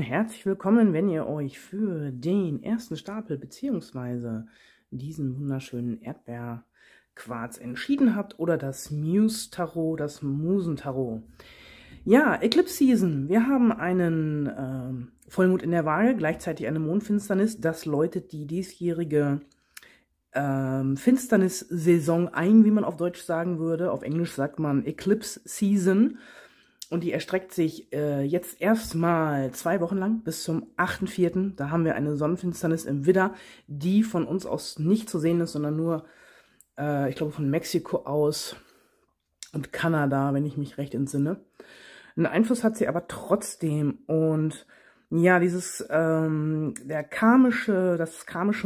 Herzlich willkommen, wenn ihr euch für den ersten Stapel bzw. diesen wunderschönen Erdbeerquarz entschieden habt oder das Muse-Tarot, das Musentarot. Ja, Eclipse-Season. Wir haben einen Vollmond in der Waage, gleichzeitig eine Mondfinsternis. Das läutet die diesjährige Finsternissaison ein, wie man auf Deutsch sagen würde. Auf Englisch sagt man Eclipse-Season. Und die erstreckt sich jetzt erstmal 2 Wochen lang bis zum 8.4. Da haben wir eine Sonnenfinsternis im Widder, die von uns aus nicht zu sehen ist, sondern nur, ich glaube, von Mexiko aus und Kanada, wenn ich mich recht entsinne. Einen Einfluss hat sie aber trotzdem. Und ja, dieses das karmische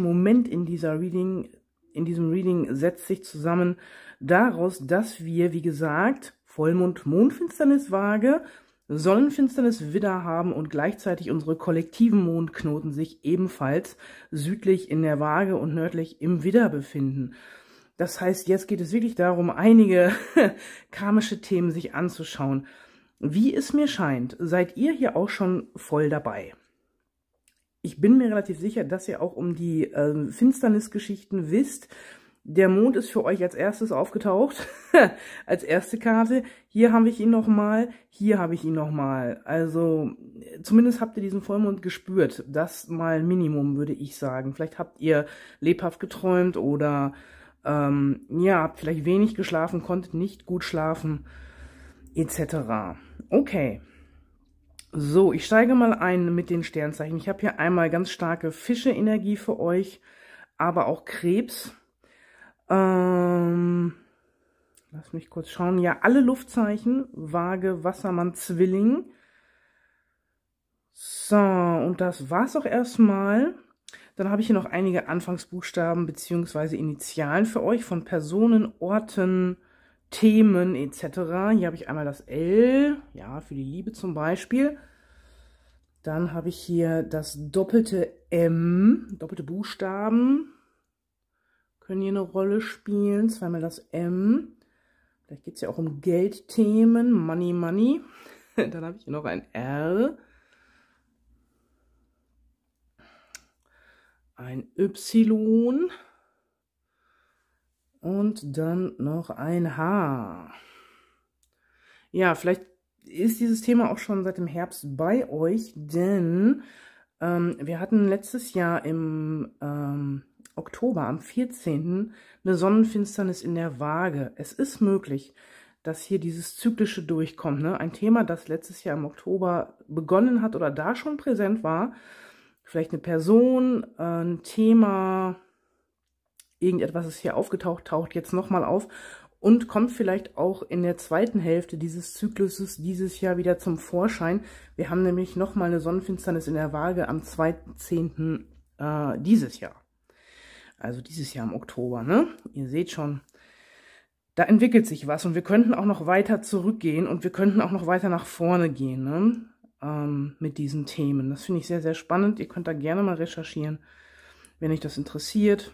Moment in dieser Reading, in diesem Reading setzt sich zusammen daraus, dass wir, wie gesagt, Vollmond, Mondfinsternis, Waage, Sonnenfinsternis, Widder haben und gleichzeitig unsere kollektiven Mondknoten sich ebenfalls südlich in der Waage und nördlich im Widder befinden. Das heißt, jetzt geht es wirklich darum, einige karmische Themen sich anzuschauen. Wie es mir scheint, seid ihr hier auch schon voll dabei. Ich bin mir relativ sicher, dass ihr auch um die Finsternisgeschichten wisst. Der Mond ist für euch als erstes aufgetaucht, als erste Karte. Hier habe ich ihn nochmal, hier habe ich ihn nochmal. Also zumindest habt ihr diesen Vollmond gespürt. Das mal Minimum, würde ich sagen. Vielleicht habt ihr lebhaft geträumt oder ja, habt vielleicht wenig geschlafen, konntet nicht gut schlafen, etc. Okay, so, ich steige mal ein mit den Sternzeichen. Ich habe hier einmal ganz starke Fische-Energie für euch, aber auch Krebs. Lass mich kurz schauen. Ja, alle Luftzeichen, Waage, Wassermann, Zwilling. So, und das war's auch erstmal. Dann habe ich hier noch einige Anfangsbuchstaben bzw. Initialen für euch von Personen, Orten, Themen etc. Hier habe ich einmal das L, ja, für die Liebe zum Beispiel. Dann habe ich hier das doppelte M, doppelte Buchstaben können hier eine Rolle spielen. Zweimal das M. Vielleicht geht es ja auch um Geldthemen. Money, money. Dann habe ich hier noch ein R. Ein Y. Und dann noch ein H. Ja, vielleicht ist dieses Thema auch schon seit dem Herbst bei euch, denn wir hatten letztes Jahr im Oktober, am 14. eine Sonnenfinsternis in der Waage. Es ist möglich, dass hier dieses Zyklische durchkommt, ne? Ein Thema, das letztes Jahr im Oktober begonnen hat oder da schon präsent war. Vielleicht eine Person, ein Thema, irgendetwas ist hier aufgetaucht, taucht jetzt nochmal auf und kommt vielleicht auch in der zweiten Hälfte dieses Zykluses dieses Jahr wieder zum Vorschein. Wir haben nämlich nochmal eine Sonnenfinsternis in der Waage am 2.10. Dieses Jahr. Also dieses Jahr im Oktober, ne? Ihr seht schon, da entwickelt sich was und wir könnten auch noch weiter zurückgehen und wir könnten auch noch weiter nach vorne gehen, ne? Mit diesen Themen. Das finde ich sehr, sehr spannend. Ihr könnt da gerne mal recherchieren, wenn euch das interessiert.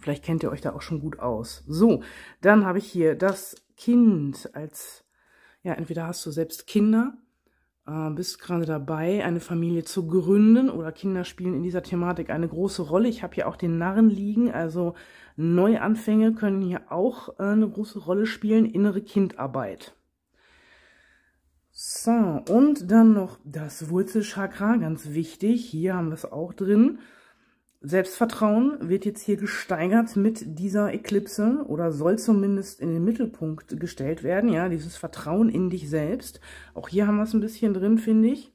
Vielleicht kennt ihr euch da auch schon gut aus. So, dann habe ich hier das Kind als, ja, entweder hast du selbst Kinder, bist gerade dabei, eine Familie zu gründen oder Kinder spielen in dieser Thematik eine große Rolle. Ich habe hier auch den Narren liegen, also Neuanfänge können hier auch eine große Rolle spielen, innere Kindarbeit. So, und dann noch das Wurzelchakra, ganz wichtig, hier haben wir es auch drin. Selbstvertrauen wird jetzt hier gesteigert mit dieser Eclipse oder soll zumindest in den Mittelpunkt gestellt werden. Ja, dieses Vertrauen in dich selbst. Auch hier haben wir es ein bisschen drin, finde ich.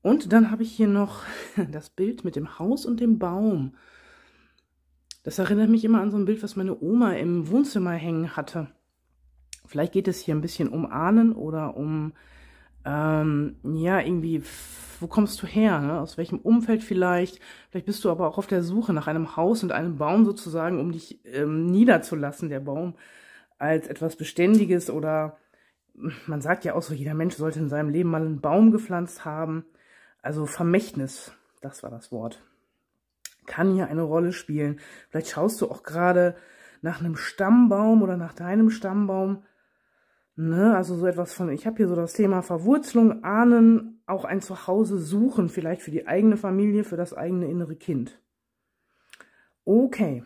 Und dann habe ich hier noch das Bild mit dem Haus und dem Baum. Das erinnert mich immer an so ein Bild, was meine Oma im Wohnzimmer hängen hatte. Vielleicht geht es hier ein bisschen um Ahnen oder um, ja, irgendwie, wo kommst du her, ne? Aus welchem Umfeld vielleicht? Vielleicht bist du aber auch auf der Suche nach einem Haus und einem Baum sozusagen, um dich niederzulassen, der Baum, als etwas Beständiges oder, man sagt ja auch so, jeder Mensch sollte in seinem Leben mal einen Baum gepflanzt haben. Also Vermächtnis, das war das Wort, kann hier eine Rolle spielen. Vielleicht schaust du auch gerade nach einem Stammbaum oder nach deinem Stammbaum, ne? Also so etwas von, ich habe hier so das Thema Verwurzelung, Ahnen, auch ein Zuhause suchen, vielleicht für die eigene Familie, für das eigene innere Kind. Okay,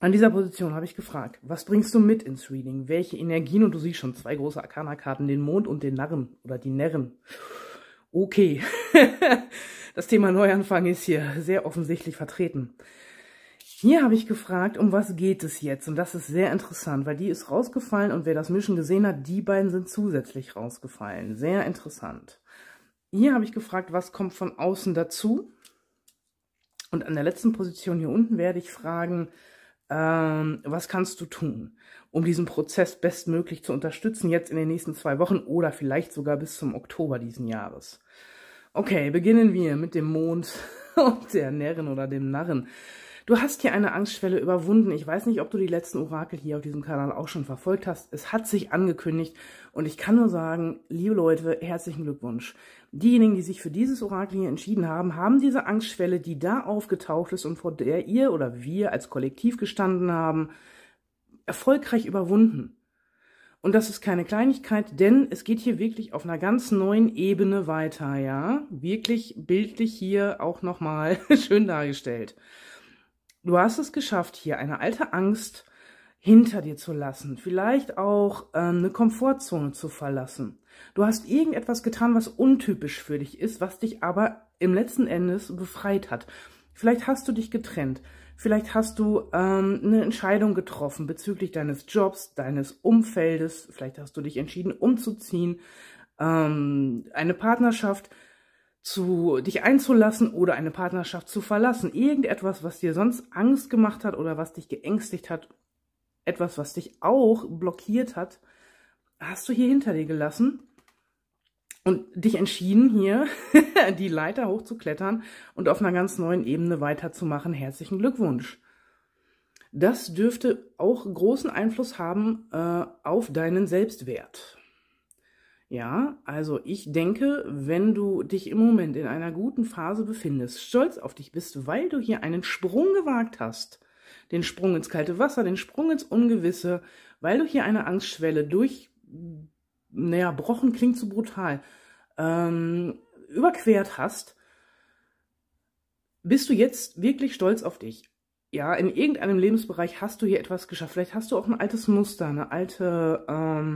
an dieser Position habe ich gefragt, was bringst du mit ins Reading? Welche Energien? Und du siehst schon zwei große Arkana-Karten, den Mond und den Narren oder die Närrin. Okay, das Thema Neuanfang ist hier sehr offensichtlich vertreten. Hier habe ich gefragt, um was geht es jetzt? Und das ist sehr interessant, weil die ist rausgefallen und wer das Mischen gesehen hat, die beiden sind zusätzlich rausgefallen. Sehr interessant. Hier habe ich gefragt, was kommt von außen dazu? Und an der letzten Position hier unten werde ich fragen, was kannst du tun, um diesen Prozess bestmöglich zu unterstützen, jetzt in den nächsten 2 Wochen oder vielleicht sogar bis zum Oktober diesen Jahres. Okay, beginnen wir mit dem Mond und der Närrin oder dem Narren. Du hast hier eine Angstschwelle überwunden. Ich weiß nicht, ob du die letzten Orakel hier auf diesem Kanal auch schon verfolgt hast. Es hat sich angekündigt und ich kann nur sagen, liebe Leute, herzlichen Glückwunsch. Diejenigen, die sich für dieses Orakel hier entschieden haben, haben diese Angstschwelle, die da aufgetaucht ist und vor der ihr oder wir als Kollektiv gestanden haben, erfolgreich überwunden. Und das ist keine Kleinigkeit, denn es geht hier wirklich auf einer ganz neuen Ebene weiter, ja? Wirklich bildlich hier auch nochmal schön dargestellt. Du hast es geschafft, hier eine alte Angst hinter dir zu lassen, vielleicht auch eine Komfortzone zu verlassen. Du hast irgendetwas getan, was untypisch für dich ist, was dich aber im letzten Endes befreit hat. Vielleicht hast du dich getrennt, vielleicht hast du eine Entscheidung getroffen bezüglich deines Jobs, deines Umfeldes, vielleicht hast du dich entschieden, umzuziehen, eine Partnerschaft zu dich einzulassen oder eine Partnerschaft zu verlassen. Irgendetwas, was dir sonst Angst gemacht hat oder was dich geängstigt hat, etwas, was dich auch blockiert hat, hast du hier hinter dir gelassen und dich entschieden, hier die Leiter hochzuklettern und auf einer ganz neuen Ebene weiterzumachen. Herzlichen Glückwunsch. Das dürfte auch großen Einfluss haben auf deinen Selbstwert. Ja, also ich denke, wenn du dich im Moment in einer guten Phase befindest, stolz auf dich bist, weil du hier einen Sprung gewagt hast, den Sprung ins kalte Wasser, den Sprung ins Ungewisse, weil du hier eine Angstschwelle durch, naja, brochen klingt zu brutal, überquert hast, bist du jetzt wirklich stolz auf dich. Ja, in irgendeinem Lebensbereich hast du hier etwas geschafft, vielleicht hast du auch ein altes Muster, eine alte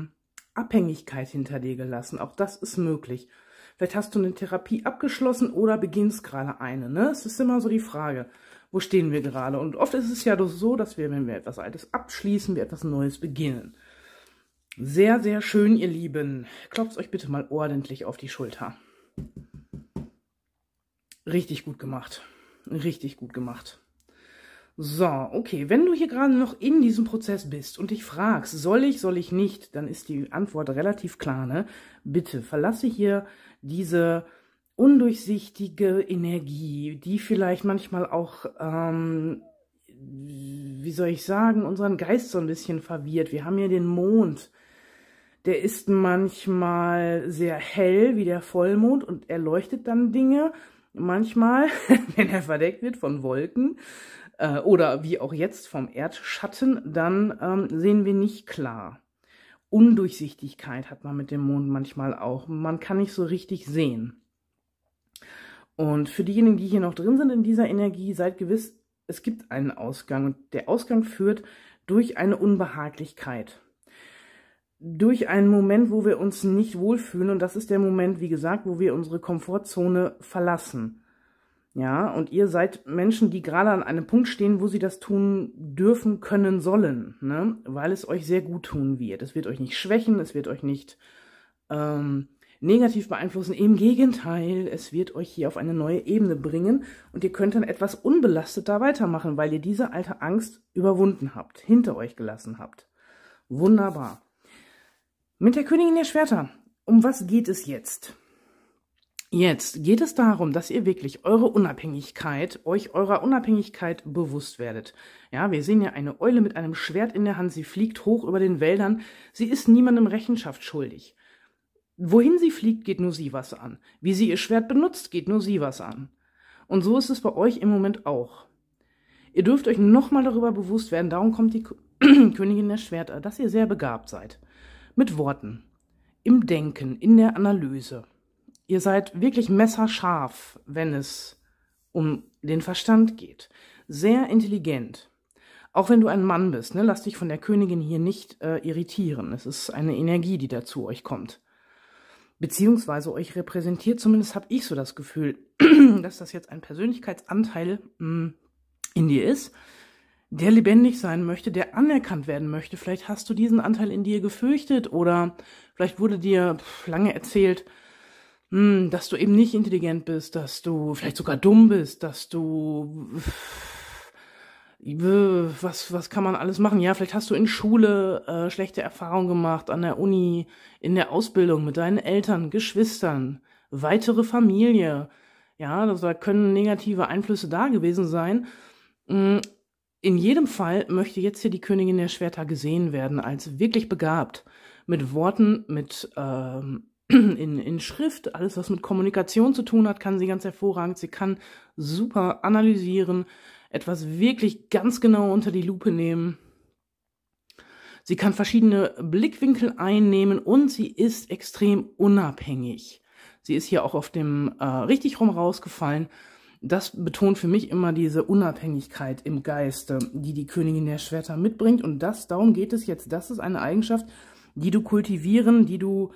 Abhängigkeit hinter dir gelassen. Auch das ist möglich. Vielleicht hast du eine Therapie abgeschlossen oder beginnst gerade eine. Ne? Es ist immer so die Frage, wo stehen wir gerade? Und oft ist es ja doch so, dass wir, wenn wir etwas Altes abschließen, wir etwas Neues beginnen. Sehr, sehr schön, ihr Lieben. Klopft euch bitte mal ordentlich auf die Schulter. Richtig gut gemacht. Richtig gut gemacht. So, okay, wenn du hier gerade noch in diesem Prozess bist und dich fragst, soll ich nicht, dann ist die Antwort relativ klar, ne? Bitte verlasse hier diese undurchsichtige Energie, die vielleicht manchmal auch, wie soll ich sagen, unseren Geist so ein bisschen verwirrt. Wir haben hier den Mond, der ist manchmal sehr hell wie der Vollmond und er leuchtet dann Dinge, manchmal, wenn er verdeckt wird von Wolken, oder wie auch jetzt vom Erdschatten, dann sehen wir nicht klar. Undurchsichtigkeit hat man mit dem Mond manchmal auch. Man kann nicht so richtig sehen. Und für diejenigen, die hier noch drin sind in dieser Energie, seid gewiss, es gibt einen Ausgang. Und der Ausgang führt durch eine Unbehaglichkeit. Durch einen Moment, wo wir uns nicht wohlfühlen. Und das ist der Moment, wie gesagt, wo wir unsere Komfortzone verlassen. Ja, und ihr seid Menschen, die gerade an einem Punkt stehen, wo sie das tun dürfen, können, sollen, ne? Weil es euch sehr gut tun wird. Es wird euch nicht schwächen, es wird euch nicht negativ beeinflussen. Im Gegenteil, es wird euch hier auf eine neue Ebene bringen und ihr könnt dann etwas unbelasteter weitermachen, weil ihr diese alte Angst überwunden habt, hinter euch gelassen habt. Wunderbar. Mit der Königin der Schwerter, um was geht es jetzt? Jetzt geht es darum, dass ihr wirklich eure Unabhängigkeit, euch eurer Unabhängigkeit bewusst werdet. Ja, wir sehen ja eine Eule mit einem Schwert in der Hand, sie fliegt hoch über den Wäldern, sie ist niemandem Rechenschaft schuldig. Wohin sie fliegt, geht nur sie was an. Wie sie ihr Schwert benutzt, geht nur sie was an. Und so ist es bei euch im Moment auch. Ihr dürft euch nochmal darüber bewusst werden, darum kommt die Königin der Schwerter, dass ihr sehr begabt seid. Mit Worten, im Denken, in der Analyse. Ihr seid wirklich messerscharf, wenn es um den Verstand geht. Sehr intelligent. Auch wenn du ein Mann bist, ne, lass dich von der Königin hier nicht irritieren. Es ist eine Energie, die da zu euch kommt. Beziehungsweise euch repräsentiert, zumindest habe ich so das Gefühl, dass das jetzt ein Persönlichkeitsanteil in dir ist, der lebendig sein möchte, der anerkannt werden möchte. Vielleicht hast du diesen Anteil in dir gefürchtet oder vielleicht wurde dir lange erzählt, dass du eben nicht intelligent bist, dass du vielleicht sogar dumm bist, dass du... Was kann man alles machen? Ja, vielleicht hast du in Schule schlechte Erfahrungen gemacht, an der Uni, in der Ausbildung mit deinen Eltern, Geschwistern, weitere Familie. Ja, da können negative Einflüsse da gewesen sein. In jedem Fall möchte jetzt hier die Königin der Schwerter gesehen werden als wirklich begabt. Mit Worten, mit in Schrift, alles was mit Kommunikation zu tun hat, kann sie ganz hervorragend. Sie kann super analysieren, etwas wirklich ganz genau unter die Lupe nehmen. Sie kann verschiedene Blickwinkel einnehmen und sie ist extrem unabhängig. Sie ist hier auch auf dem richtig rum rausgefallen. Das betont für mich immer diese Unabhängigkeit im Geiste, die die Königin der Schwerter mitbringt. Und darum geht es jetzt. Das ist eine Eigenschaft, die du kultivieren, die du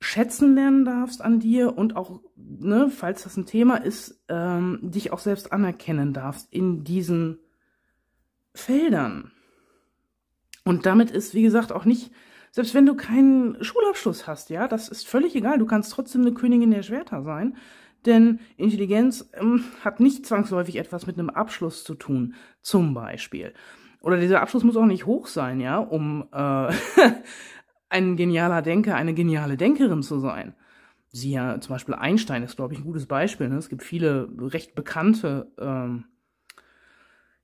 schätzen lernen darfst an dir und auch, ne, falls das ein Thema ist, dich auch selbst anerkennen darfst in diesen Feldern. Und damit ist, wie gesagt, auch nicht, selbst wenn du keinen Schulabschluss hast, ja, das ist völlig egal, du kannst trotzdem eine Königin der Schwerter sein, denn Intelligenz hat nicht zwangsläufig etwas mit einem Abschluss zu tun, zum Beispiel. Oder dieser Abschluss muss auch nicht hoch sein, ja, um ein genialer Denker, eine geniale Denkerin zu sein. Ja, zum Beispiel Einstein ist, glaube ich, ein gutes Beispiel. Ne? Es gibt viele recht bekannte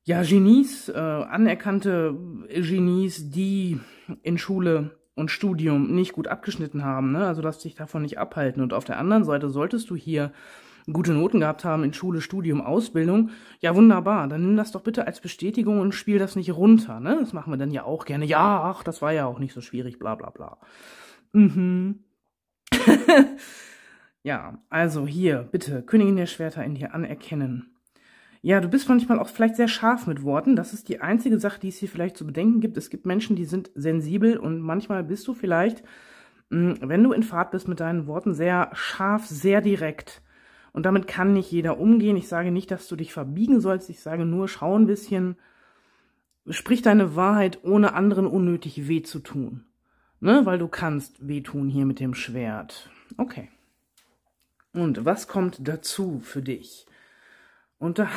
Genies, anerkannte Genies, die in Schule und Studium nicht gut abgeschnitten haben. Ne? Also lass dich davon nicht abhalten. Und auf der anderen Seite solltest du hier gute Noten gehabt haben in Schule, Studium, Ausbildung. Ja, wunderbar. Dann nimm das doch bitte als Bestätigung und spiel das nicht runter. Ne? Das machen wir dann ja auch gerne. Ja, ach, das war ja auch nicht so schwierig, bla bla bla. Mhm. Ja, also hier, bitte, Königin der Schwerter in dir anerkennen. Ja, du bist manchmal auch vielleicht sehr scharf mit Worten. Das ist die einzige Sache, die es hier vielleicht zu bedenken gibt. Es gibt Menschen, die sind sensibel und manchmal bist du vielleicht, wenn du in Fahrt bist mit deinen Worten, sehr scharf, sehr direkt. Und damit kann nicht jeder umgehen. Ich sage nicht, dass du dich verbiegen sollst. Ich sage nur, schau ein bisschen, sprich deine Wahrheit, ohne anderen unnötig weh zu tun. Ne, weil du kannst wehtun hier mit dem Schwert. Okay. Und was kommt dazu für dich? Und da,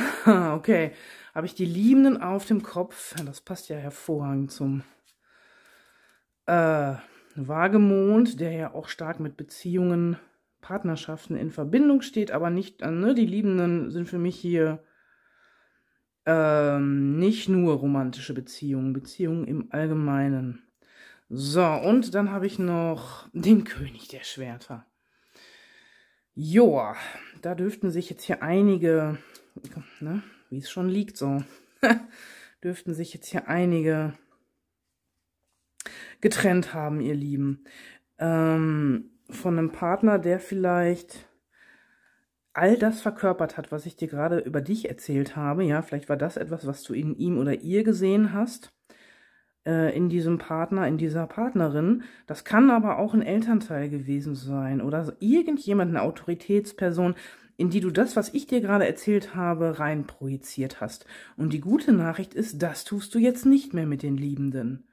okay, habe ich die Liebenden auf dem Kopf. Das passt ja hervorragend zum Waagemond, der ja auch stark mit Beziehungen, Partnerschaften in Verbindung steht, aber nicht, ne, die Liebenden sind für mich hier nicht nur romantische Beziehungen, Beziehungen im Allgemeinen. So, und dann habe ich noch den König der Schwerter. Joa, da dürften sich jetzt hier einige, ne, wie es schon liegt, so, dürften sich jetzt hier einige getrennt haben, ihr Lieben. Von einem Partner, der vielleicht all das verkörpert hat, was ich dir gerade über dich erzählt habe. Ja, vielleicht war das etwas, was du in ihm oder ihr gesehen hast. In diesem Partner, in dieser Partnerin. Das kann aber auch ein Elternteil gewesen sein oder irgendjemand, eine Autoritätsperson, in die du das, was ich dir gerade erzählt habe, rein projiziert hast. Und die gute Nachricht ist, das tust du jetzt nicht mehr mit den Liebenden,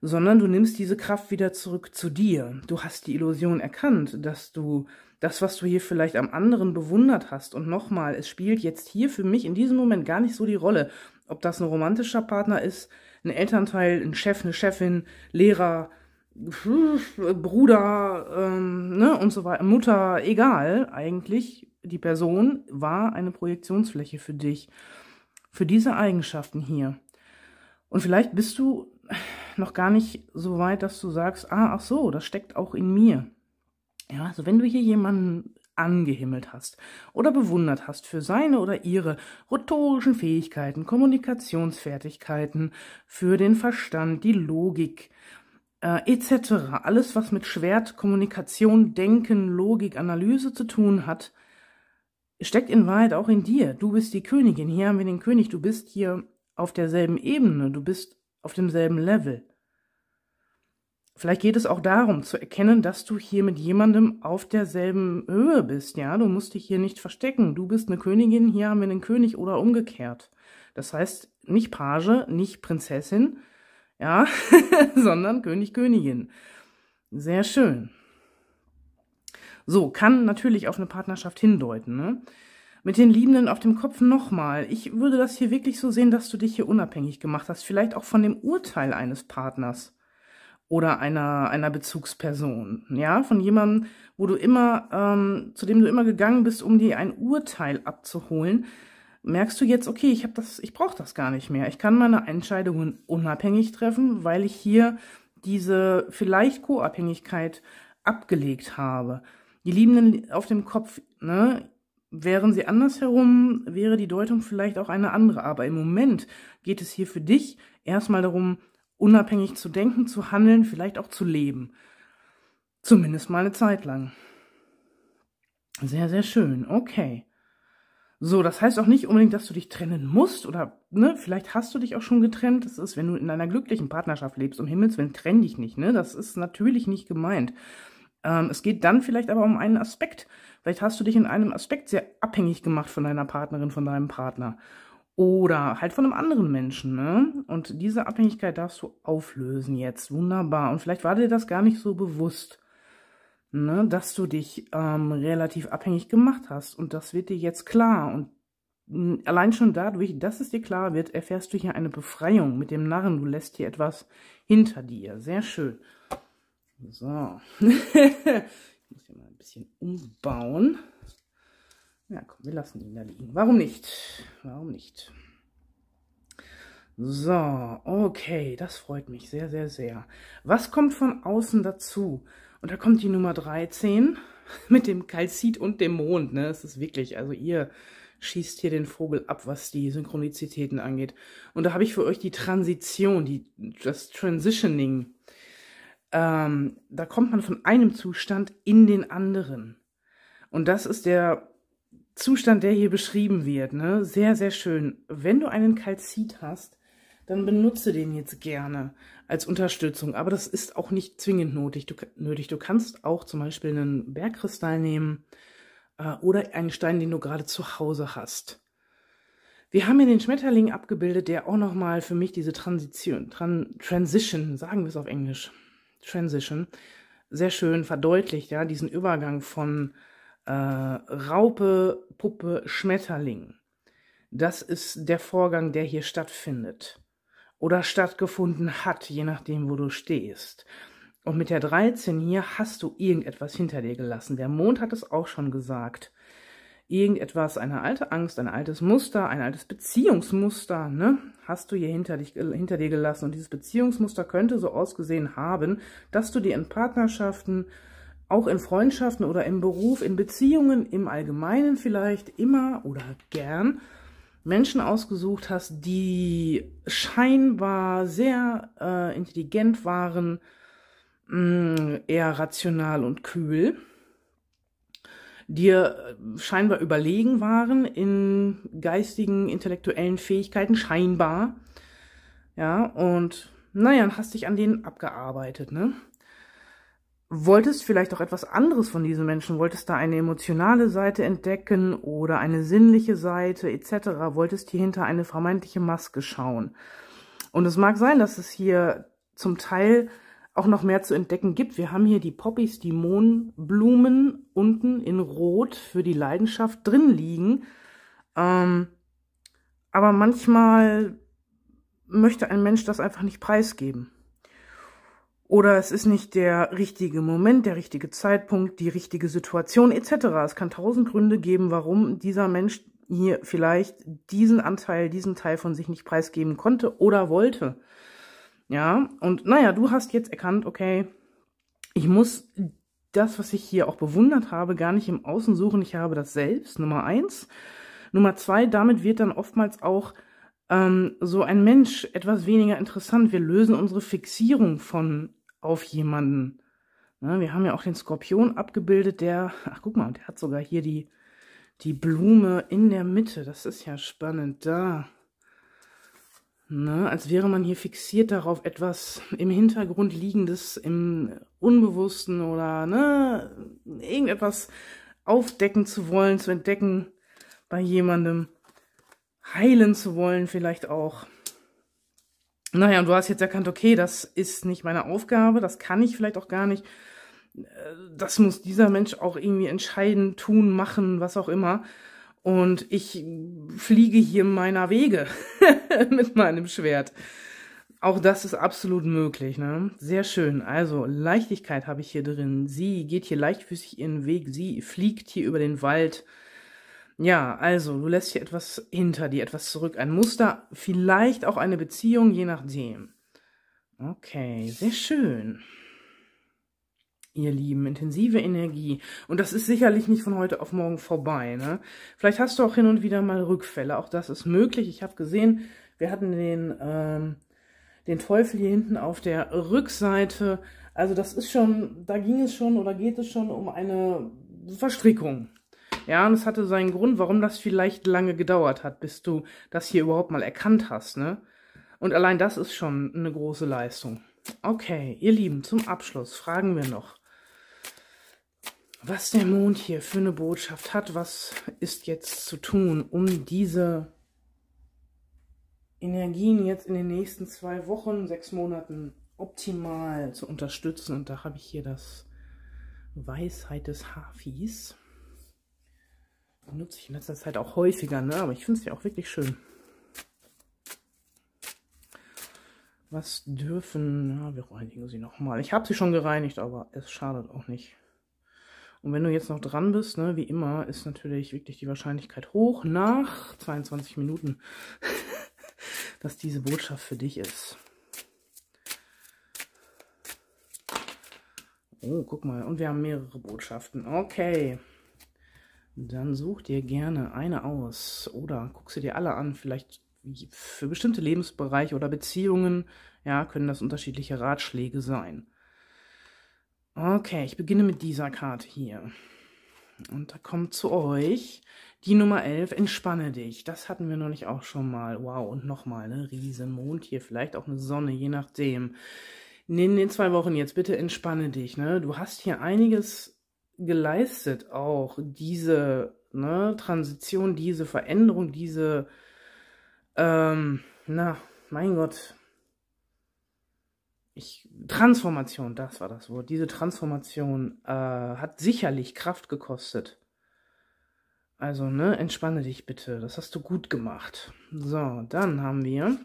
sondern du nimmst diese Kraft wieder zurück zu dir. Du hast die Illusion erkannt, dass du das, was du hier vielleicht am anderen bewundert hast, und nochmal, es spielt jetzt hier für mich in diesem Moment gar nicht so die Rolle, ob das ein romantischer Partner ist, ein Elternteil, ein Chef, eine Chefin, Lehrer, Bruder, ne, und so weiter, Mutter, egal eigentlich, die Person war eine Projektionsfläche für dich, für diese Eigenschaften hier. Und vielleicht bist du noch gar nicht so weit, dass du sagst, ah, ach so, das steckt auch in mir. Ja, also wenn du hier jemanden angehimmelt hast oder bewundert hast für seine oder ihre rhetorischen Fähigkeiten, Kommunikationsfertigkeiten, für den Verstand, die Logik, etc. Alles, was mit Schwert, Kommunikation, Denken, Logik, Analyse zu tun hat, steckt in Wahrheit auch in dir. Du bist die Königin. Hier haben wir den König. Du bist hier auf derselben Ebene. Du bist auf demselben Level. Vielleicht geht es auch darum, zu erkennen, dass du hier mit jemandem auf derselben Höhe bist. Ja, du musst dich hier nicht verstecken. Du bist eine Königin, hier haben wir einen König oder umgekehrt. Das heißt, nicht Page, nicht Prinzessin, ja, sondern König, Königin. Sehr schön. So, kann natürlich auf eine Partnerschaft hindeuten, ne? Mit den Liebenden auf dem Kopf nochmal. Ich würde das hier wirklich so sehen, dass du dich hier unabhängig gemacht hast. Vielleicht auch von dem Urteil eines Partners. Oder einer Bezugsperson, ja, von jemandem, wo du immer, zu dem du immer gegangen bist, um dir ein Urteil abzuholen, merkst du jetzt, okay, ich brauche das gar nicht mehr. Ich kann meine Entscheidungen unabhängig treffen, weil ich hier diese vielleicht Co-Abhängigkeit abgelegt habe. Die Liebenden auf dem Kopf, ne? Wären sie andersherum, wäre die Deutung vielleicht auch eine andere. Aber im Moment geht es hier für dich erstmal darum, unabhängig zu denken, zu handeln, vielleicht auch zu leben. Zumindest mal eine Zeit lang. Sehr, sehr schön. Okay. So, das heißt auch nicht unbedingt, dass du dich trennen musst oder, ne, vielleicht hast du dich auch schon getrennt. Das ist, wenn du in einer glücklichen Partnerschaft lebst, um Himmels willen, trenn dich nicht, ne? Das ist natürlich nicht gemeint. Es geht dann vielleicht aber um einen Aspekt. Vielleicht hast du dich in einem Aspekt sehr abhängig gemacht von deiner Partnerin, von deinem Partner. Oder halt von einem anderen Menschen, ne? Und diese Abhängigkeit darfst du auflösen jetzt. Wunderbar. Und vielleicht war dir das gar nicht so bewusst, ne? Dass du dich relativ abhängig gemacht hast. Und das wird dir jetzt klar. Und allein schon dadurch, dass es dir klar wird, erfährst du hier eine Befreiung mit dem Narren. Du lässt hier etwas hinter dir. Sehr schön. So. Ich muss hier mal ein bisschen umbauen. Ja, komm, wir lassen ihn da liegen. Warum nicht? Warum nicht? So, okay, das freut mich sehr, sehr, sehr. Was kommt von außen dazu? Und da kommt die Nummer 13 mit dem Calcit und dem Mond, ne? Es ist wirklich, also ihr schießt hier den Vogel ab, was die Synchronizitäten angeht. Und da habe ich für euch die Transition, das Transitioning. Da kommt man von einem Zustand in den anderen. Und das ist der Zustand, der hier beschrieben wird, ne? Sehr, sehr schön. Wenn du einen Calcit hast, dann benutze den jetzt gerne als Unterstützung. Aber das ist auch nicht zwingend nötig. Du kannst auch zum Beispiel einen Bergkristall nehmen oder einen Stein, den du gerade zu Hause hast. Wir haben hier den Schmetterling abgebildet, der auch nochmal für mich diese Transition, sagen wir es auf Englisch, Transition, sehr schön verdeutlicht, ja, diesen Übergang von Raupe, Puppe, Schmetterling. Das ist der Vorgang, der hier stattfindet oder stattgefunden hat, je nachdem, wo du stehst. Und mit der 13 hier hast du irgendetwas hinter dir gelassen. Der Mond hat es auch schon gesagt. Irgendetwas, eine alte Angst, ein altes Muster, ein altes Beziehungsmuster, ne? Hast du hier hinter dir gelassen. Und dieses Beziehungsmuster könnte so ausgesehen haben, dass du dir in Partnerschaften, auch in Freundschaften oder im Beruf, in Beziehungen, im Allgemeinen vielleicht immer oder gern Menschen ausgesucht hast, die scheinbar sehr intelligent waren, eher rational und kühl, dir scheinbar überlegen waren in geistigen, intellektuellen Fähigkeiten, scheinbar, ja, und naja, hast dich an denen abgearbeitet, ne? Wolltest vielleicht auch etwas anderes von diesen Menschen, wolltest da eine emotionale Seite entdecken oder eine sinnliche Seite etc., wolltest hier hinter eine vermeintliche Maske schauen. Und es mag sein, dass es hier zum Teil auch noch mehr zu entdecken gibt. Wir haben hier die Poppies, die Mohnblumen unten in Rot für die Leidenschaft drin liegen. Aber manchmal möchte ein Mensch das einfach nicht preisgeben. Oder es ist nicht der richtige Moment, der richtige Zeitpunkt, die richtige Situation etc. Es kann 1000 Gründe geben, warum dieser Mensch hier vielleicht diesen Teil von sich nicht preisgeben konnte oder wollte. Ja, und naja, du hast jetzt erkannt, okay, ich muss das, was ich hier auch bewundert habe, gar nicht im Außen suchen. Ich habe das selbst, Nummer 1. Nummer 2, damit wird dann oftmals auch so ein Mensch etwas weniger interessant. Wir lösen unsere Fixierung von auf jemanden. Ne, wir haben ja auch den Skorpion abgebildet, der, ach guck mal, der hat sogar hier die Blume in der Mitte. Das ist ja spannend, da. Ne, als wäre man hier fixiert darauf, etwas im Hintergrund Liegendes, im Unbewussten oder ne, irgendetwas aufdecken zu wollen, zu entdecken bei jemandem, heilen zu wollen vielleicht auch. Naja, und du hast jetzt erkannt, okay, das ist nicht meine Aufgabe, das kann ich vielleicht auch gar nicht. Das muss dieser Mensch auch irgendwie entscheiden, tun, machen, was auch immer. Und ich fliege hier meiner Wege mit meinem Schwert. Auch das ist absolut möglich, ne? Sehr schön. Also Leichtigkeit habe ich hier drin. Sie geht hier leichtfüßig ihren Weg. Sie fliegt hier über den Wald. Ja, also du lässt hier etwas hinter dir, etwas zurück. Ein Muster, vielleicht auch eine Beziehung, je nachdem. Okay, sehr schön. Ihr Lieben, intensive Energie. Und das ist sicherlich nicht von heute auf morgen vorbei, ne? Vielleicht hast du auch hin und wieder mal Rückfälle. Auch das ist möglich. Ich habe gesehen, wir hatten den Teufel hier hinten auf der Rückseite. Also das ist schon, da ging es schon oder geht es schon um eine Verstrickung. Ja, und es hatte seinen Grund, warum das vielleicht lange gedauert hat, bis du das hier überhaupt mal erkannt hast, ne? Und allein das ist schon eine große Leistung. Okay, ihr Lieben, zum Abschluss fragen wir noch, was der Mond hier für eine Botschaft hat, was ist jetzt zu tun, um diese Energien jetzt in den nächsten 2 Wochen, 6 Monaten optimal zu unterstützen. Und da habe ich hier das Weisheit des Hafis. Benutze ich in letzter Zeit auch häufiger, ne? Aber ich finde es ja auch wirklich schön. Was dürfen... Ja, wir reinigen sie nochmal. Ich habe sie schon gereinigt, aber es schadet auch nicht. Und wenn du jetzt noch dran bist, ne, wie immer, ist natürlich wirklich die Wahrscheinlichkeit hoch nach 22 Minuten, dass diese Botschaft für dich ist. Oh, guck mal. Und wir haben mehrere Botschaften. Okay. Dann such dir gerne eine aus oder guck sie dir alle an, vielleicht für bestimmte Lebensbereiche oder Beziehungen, ja, können das unterschiedliche Ratschläge sein. Okay, ich beginne mit dieser Karte hier. Und da kommt zu euch die Nummer 11, entspanne dich. Das hatten wir noch nicht auch schon mal. Wow, und nochmal, ne, Riesenmond hier, vielleicht auch eine Sonne, je nachdem. In den 2 Wochen jetzt, bitte entspanne dich, ne? Du hast hier einiges geleistet, auch diese, ne, Transition, diese Veränderung, diese, na, mein Gott, Transformation, das war das Wort, diese Transformation hat sicherlich Kraft gekostet. Also, ne, entspanne dich bitte, das hast du gut gemacht. So, dann haben wir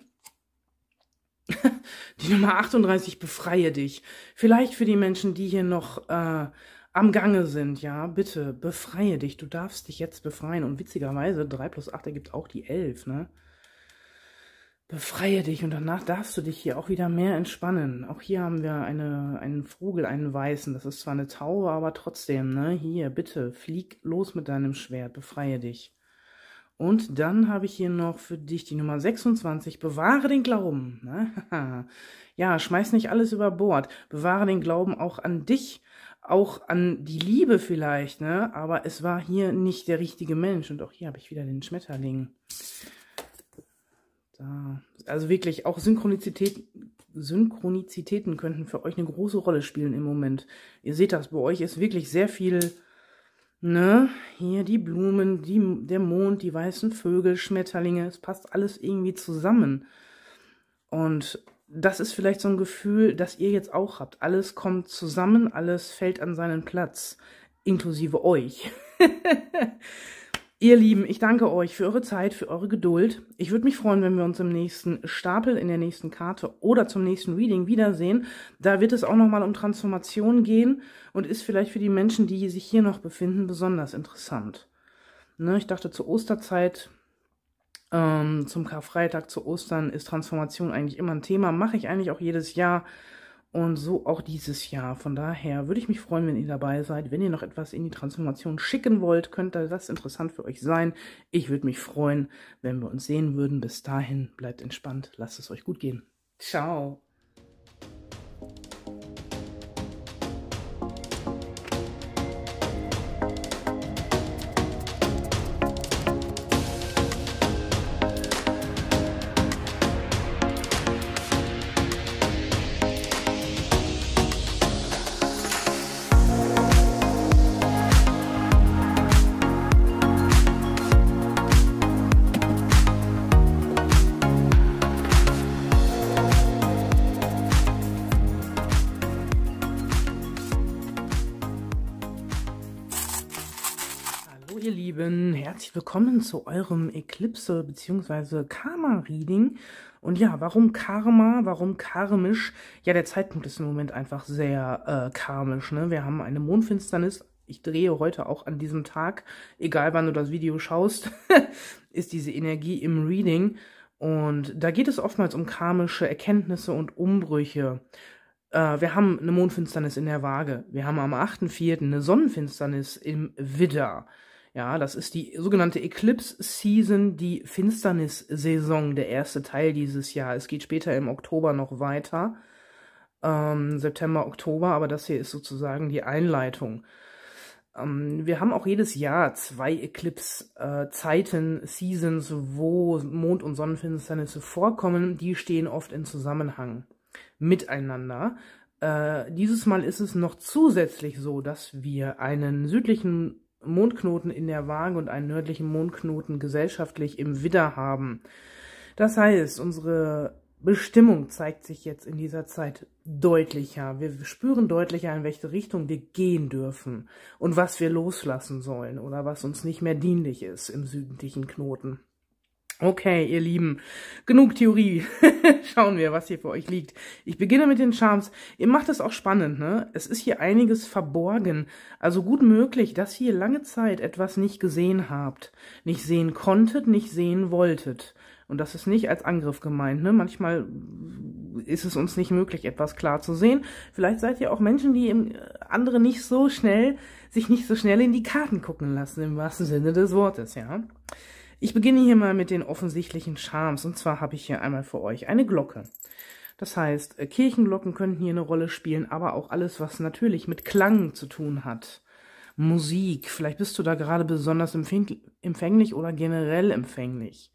die Nummer 38, befreie dich. Vielleicht für die Menschen, die hier noch am Gange sind, ja, bitte, befreie dich, du darfst dich jetzt befreien. Und witzigerweise, 3 plus 8 ergibt auch die 11, ne? Befreie dich und danach darfst du dich hier auch wieder mehr entspannen. Auch hier haben wir einen Vogel, einen Weißen, das ist zwar eine Taube, aber trotzdem, ne? Hier, bitte, flieg los mit deinem Schwert, befreie dich. Und dann habe ich hier noch für dich die Nummer 26, bewahre den Glauben, ne? Ja, schmeiß nicht alles über Bord, bewahre den Glauben auch an dich, auch an die Liebe vielleicht, ne? Aber es war hier nicht der richtige Mensch. Und auch hier habe ich wieder den Schmetterling. Da. Also wirklich, auch Synchronizitäten könnten für euch eine große Rolle spielen im Moment. Ihr seht das, bei euch ist wirklich sehr viel, ne? Hier die Blumen, der Mond, die weißen Vögel, Schmetterlinge. Es passt alles irgendwie zusammen. Und das ist vielleicht so ein Gefühl, das ihr jetzt auch habt. Alles kommt zusammen, alles fällt an seinen Platz, inklusive euch. Ihr Lieben, ich danke euch für eure Zeit, für eure Geduld. Ich würde mich freuen, wenn wir uns im nächsten Stapel, in der nächsten Karte oder zum nächsten Reading wiedersehen. Da wird es auch nochmal um Transformation gehen und ist vielleicht für die Menschen, die sich hier noch befinden, besonders interessant. Ne, ich dachte zur Osterzeit... zum Karfreitag, zu Ostern ist Transformation eigentlich immer ein Thema. Mache ich eigentlich auch jedes Jahr und so auch dieses Jahr. Von daher würde ich mich freuen, wenn ihr dabei seid. Wenn ihr noch etwas in die Transformation schicken wollt, könnte das interessant für euch sein. Ich würde mich freuen, wenn wir uns sehen würden. Bis dahin, bleibt entspannt, lasst es euch gut gehen. Ciao! Hallo ihr Lieben, herzlich willkommen zu eurem Eclipse- bzw. Karma-Reading. Und ja, warum Karma, warum karmisch? Ja, der Zeitpunkt ist im Moment einfach sehr karmisch, ne? Wir haben eine Mondfinsternis. Ich drehe heute auch an diesem Tag, egal wann du das Video schaust, ist diese Energie im Reading. Und da geht es oftmals um karmische Erkenntnisse und Umbrüche. Wir haben eine Mondfinsternis in der Waage. Wir haben am 8.4. eine Sonnenfinsternis im Widder. Ja, das ist die sogenannte Eclipse-Season, die Finsternissaison, der erste Teil dieses Jahr. Es geht später im Oktober noch weiter, September, Oktober, aber das hier ist sozusagen die Einleitung. Wir haben auch jedes Jahr zwei Eclipse-Zeiten, Seasons, wo Mond- und Sonnenfinsternisse vorkommen. Die stehen oft in Zusammenhang miteinander. Dieses Mal ist es noch zusätzlich so, dass wir einen südlichen Mondknoten in der Waage und einen nördlichen Mondknoten gesellschaftlich im Widder haben. Das heißt, unsere Bestimmung zeigt sich jetzt in dieser Zeit deutlicher. Wir spüren deutlicher, in welche Richtung wir gehen dürfen und was wir loslassen sollen oder was uns nicht mehr dienlich ist im südlichen Knoten. Okay, ihr Lieben, genug Theorie. Schauen wir, was hier für euch liegt. Ich beginne mit den Charmes. Ihr macht es auch spannend, ne? Es ist hier einiges verborgen. Also gut möglich, dass ihr lange Zeit etwas nicht gesehen habt, nicht sehen konntet, nicht sehen wolltet. Und das ist nicht als Angriff gemeint, ne? Manchmal ist es uns nicht möglich, etwas klar zu sehen. Vielleicht seid ihr auch Menschen, die andere nicht so schnell, sich nicht so schnell in die Karten gucken lassen, im wahrsten Sinne des Wortes, ja? Ich beginne hier mal mit den offensichtlichen Charmes, und zwar habe ich hier einmal für euch eine Glocke. Das heißt, Kirchenglocken könnten hier eine Rolle spielen, aber auch alles, was natürlich mit Klang zu tun hat. Musik, vielleicht bist du da gerade besonders empfänglich oder generell empfänglich.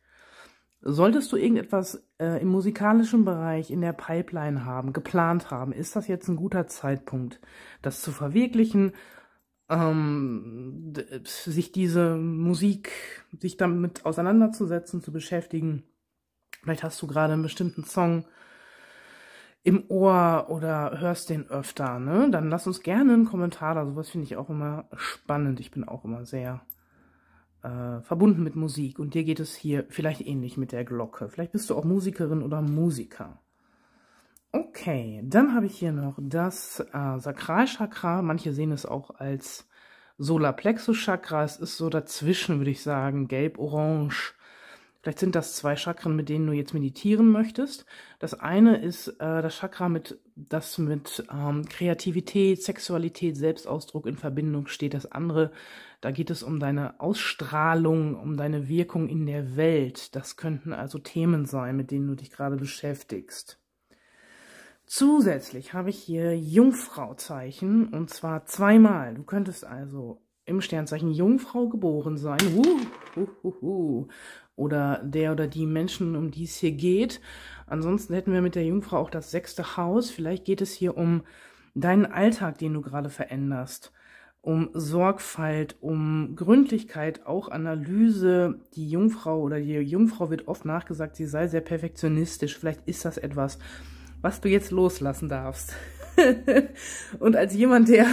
Solltest du irgendetwas im musikalischen Bereich in der Pipeline haben, geplant haben, ist das jetzt ein guter Zeitpunkt, das zu verwirklichen, sich diese Musik, sich damit auseinanderzusetzen, zu beschäftigen. Vielleicht hast du gerade einen bestimmten Song im Ohr oder hörst den öfter, ne? Dann lass uns gerne einen Kommentar da. Sowas finde ich auch immer spannend. Ich bin auch immer sehr verbunden mit Musik. Und dir geht es hier vielleicht ähnlich mit der Glocke. Vielleicht bist du auch Musikerin oder Musiker. Okay, dann habe ich hier noch das Sakralchakra. Manche sehen es auch als Solarplexus-Chakra. Es ist so dazwischen, würde ich sagen, gelb-orange. Vielleicht sind das zwei Chakren, mit denen du jetzt meditieren möchtest. Das eine ist das Chakra, das mit Kreativität, Sexualität, Selbstausdruck in Verbindung steht. Das andere, da geht es um deine Ausstrahlung, um deine Wirkung in der Welt. Das könnten also Themen sein, mit denen du dich gerade beschäftigst. Zusätzlich habe ich hier Jungfrauzeichen, und zwar zweimal. Du könntest also im Sternzeichen Jungfrau geboren sein, oder der oder die Menschen, um die es hier geht. Ansonsten hätten wir mit der Jungfrau auch das 6. Haus. Vielleicht geht es hier um deinen Alltag, den du gerade veränderst, um Sorgfalt, um Gründlichkeit, auch Analyse. Die Jungfrau oder die Jungfrau wird oft nachgesagt, sie sei sehr perfektionistisch. Vielleicht ist das etwas, was du jetzt loslassen darfst. Und als jemand, der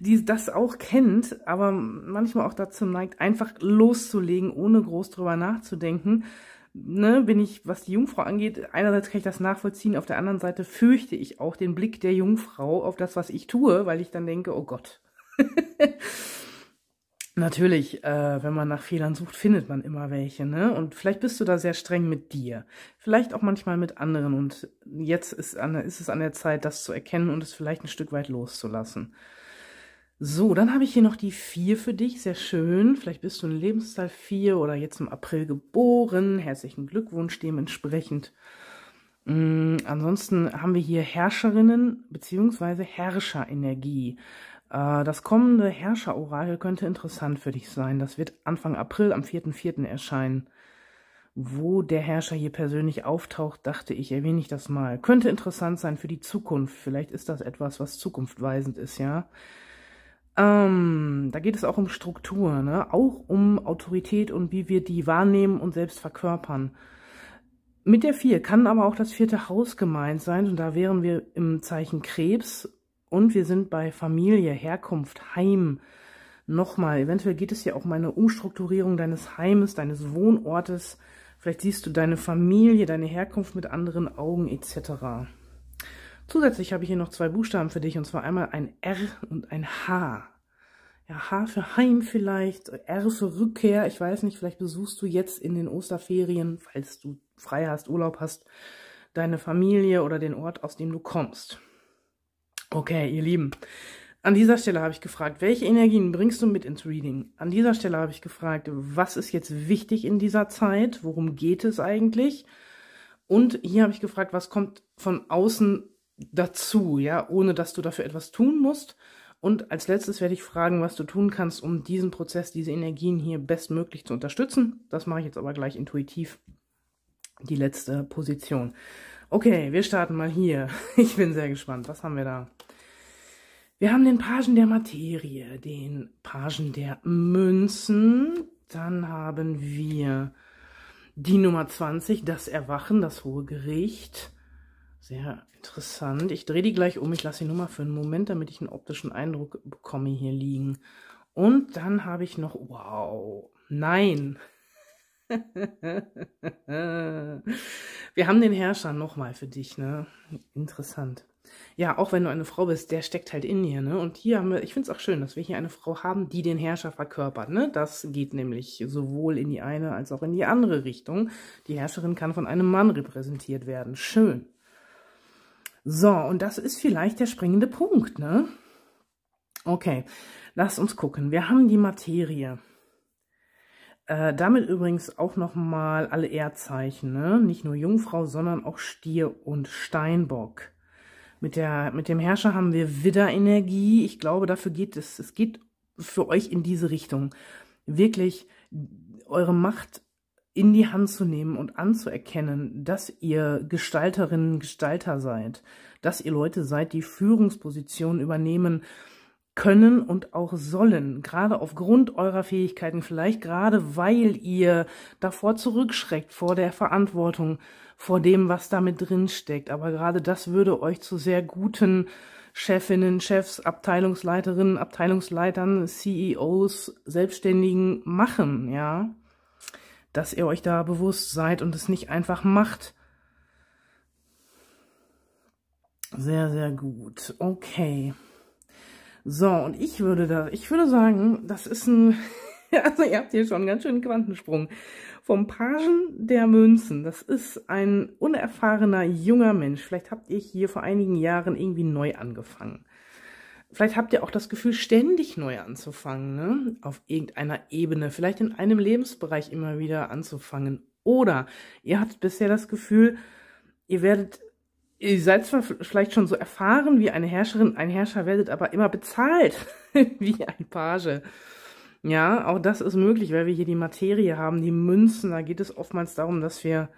das auch kennt, aber manchmal auch dazu neigt, einfach loszulegen, ohne groß drüber nachzudenken, ne, bin ich, was die Jungfrau angeht, einerseits kann ich das nachvollziehen, auf der anderen Seite fürchte ich auch den Blick der Jungfrau auf das, was ich tue, weil ich dann denke, oh Gott. Natürlich, wenn man nach Fehlern sucht, findet man immer welche, ne? Und vielleicht bist du da sehr streng mit dir, vielleicht auch manchmal mit anderen. Und jetzt ist es an der Zeit, das zu erkennen und es vielleicht ein Stück weit loszulassen. So, dann habe ich hier noch die 4 für dich, sehr schön. Vielleicht bist du in Lebenszahl 4 oder jetzt im April geboren. Herzlichen Glückwunsch dementsprechend. Ansonsten haben wir hier Herrscherinnen bzw. Herrscherenergie. Das kommende Herrscherorakel könnte interessant für dich sein. Das wird Anfang April am 4.4. erscheinen. Wo der Herrscher hier persönlich auftaucht, dachte ich, erwähne ich das mal. Könnte interessant sein für die Zukunft. Vielleicht ist das etwas, was zukunftsweisend ist, ja. Da geht es auch um Struktur, ne? Auch um Autorität und wie wir die wahrnehmen und selbst verkörpern. Mit der 4 kann aber auch das 4. Haus gemeint sein. Und da wären wir im Zeichen Krebs. Und wir sind bei Familie, Herkunft, Heim, Nochmal, eventuell geht es ja auch um eine Umstrukturierung deines Heimes, deines Wohnortes. Vielleicht siehst du deine Familie, deine Herkunft mit anderen Augen etc. Zusätzlich habe ich hier noch zwei Buchstaben für dich, und zwar einmal ein R und ein H. Ja, H für Heim vielleicht, R für Rückkehr. Ich weiß nicht, vielleicht besuchst du jetzt in den Osterferien, falls du frei hast, Urlaub hast, deine Familie oder den Ort, aus dem du kommst. Okay, ihr Lieben. An dieser Stelle habe ich gefragt, welche Energien bringst du mit ins Reading? An dieser Stelle habe ich gefragt, was ist jetzt wichtig in dieser Zeit? Worum geht es eigentlich? Und hier habe ich gefragt, was kommt von außen dazu, ja, ohne dass du dafür etwas tun musst? Und als letztes werde ich fragen, was du tun kannst, um diesen Prozess, diese Energien hier bestmöglich zu unterstützen. Das mache ich jetzt aber gleich intuitiv, die letzte Position. Okay, wir starten mal hier. Ich bin sehr gespannt. Was haben wir da? Wir haben den Pagen der Materie, den Pagen der Münzen, dann haben wir die Nummer 20, das Erwachen, das Hohe Gericht. Sehr interessant. Ich drehe die gleich um, ich lasse die Nummer für einen Moment, damit ich einen optischen Eindruck bekomme, hier liegen. Und dann habe ich noch, wow, nein. Wir haben den Herrscher nochmal für dich, ne? Interessant. Ja, auch wenn du eine Frau bist, der steckt halt in dir, ne? Und hier haben wir, ich finde es auch schön, dass wir hier eine Frau haben, die den Herrscher verkörpert, ne? Das geht nämlich sowohl in die eine als auch in die andere Richtung. Die Herrscherin kann von einem Mann repräsentiert werden. Schön. So, und das ist vielleicht der springende Punkt, ne? Okay, lass uns gucken. Wir haben die Materie. Damit übrigens auch nochmal alle Erdzeichen, ne? Nicht nur Jungfrau, sondern auch Stier und Steinbock. Mit dem Herrscher haben wir Widder-Energie. Ich glaube, dafür geht es. Es geht für euch in diese Richtung. Wirklich eure Macht in die Hand zu nehmen und anzuerkennen, dass ihr Gestalterinnen, Gestalter seid. Dass ihr Leute seid, die Führungspositionen übernehmen können und auch sollen. Gerade aufgrund eurer Fähigkeiten, vielleicht gerade weil ihr davor zurückschreckt, vor der Verantwortung, vor dem, was da mit drin steckt. Aber gerade das würde euch zu sehr guten Chefinnen, Chefs, Abteilungsleiterinnen, Abteilungsleitern, CEOs, Selbstständigen machen, ja. Dass ihr euch da bewusst seid und es nicht einfach macht. Sehr, sehr gut. Okay. So, und ich würde sagen, das ist ein, also ihr habt hier schon einen ganz schönen Quantensprung. Vom Pagen der Münzen, das ist ein unerfahrener junger Mensch. Vielleicht habt ihr hier vor einigen Jahren irgendwie neu angefangen. Vielleicht habt ihr auch das Gefühl, ständig neu anzufangen, ne? Auf irgendeiner Ebene, vielleicht in einem Lebensbereich immer wieder anzufangen. Oder ihr habt bisher das Gefühl, ihr seid zwar vielleicht schon so erfahren wie eine Herrscherin, ein Herrscher, werdet aber immer bezahlt wie ein Page. Ja, auch das ist möglich, weil wir hier die Materie haben, die Münzen. Da geht es oftmals darum, dass wir,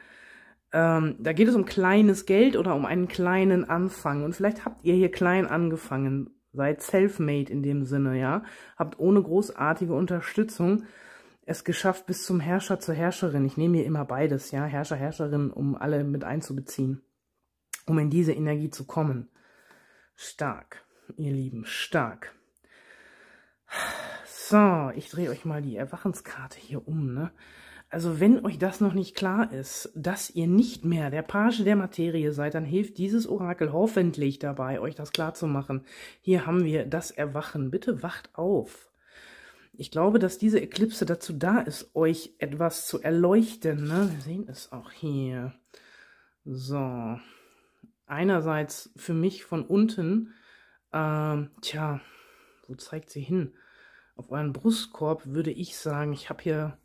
da geht es um kleines Geld oder um einen kleinen Anfang. Und vielleicht habt ihr hier klein angefangen, seid self-made in dem Sinne, ja. Habt ohne großartige Unterstützung es geschafft bis zum Herrscher, zur Herrscherin. Ich nehme hier immer beides, ja, Herrscher, Herrscherin, um alle mit einzubeziehen, um in diese Energie zu kommen. Stark, ihr Lieben, stark. So, ich drehe euch mal die Erwachenskarte hier um, ne? Also wenn euch das noch nicht klar ist, dass ihr nicht mehr der Page der Materie seid, dann hilft dieses Orakel hoffentlich dabei, euch das klar zu machen. Hier haben wir das Erwachen. Bitte wacht auf. Ich glaube, dass diese Eklipse dazu da ist, euch etwas zu erleuchten, ne? Wir sehen es auch hier. So, einerseits für mich von unten, tja, wo zeigt sie hin? Auf euren Brustkorb würde ich sagen, ich habe hier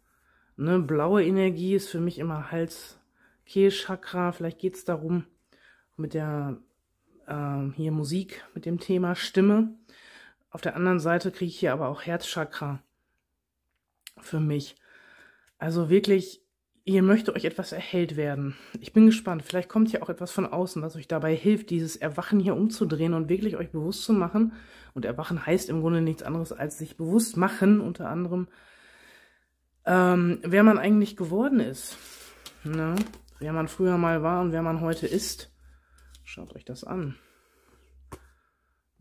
eine blaue Energie, ist für mich immer Hals, Kehlchakra, vielleicht geht es darum, mit der hier Musik, mit dem Thema Stimme. Auf der anderen Seite kriege ich hier aber auch Herzchakra für mich. Also wirklich, ihr möchtet euch etwas erhellt werden. Ich bin gespannt, vielleicht kommt hier auch etwas von außen, was euch dabei hilft, dieses Erwachen hier umzudrehen und wirklich euch bewusst zu machen. Und Erwachen heißt im Grunde nichts anderes als sich bewusst machen, unter anderem, wer man eigentlich geworden ist. Ne? Wer man früher mal war und wer man heute ist. Schaut euch das an.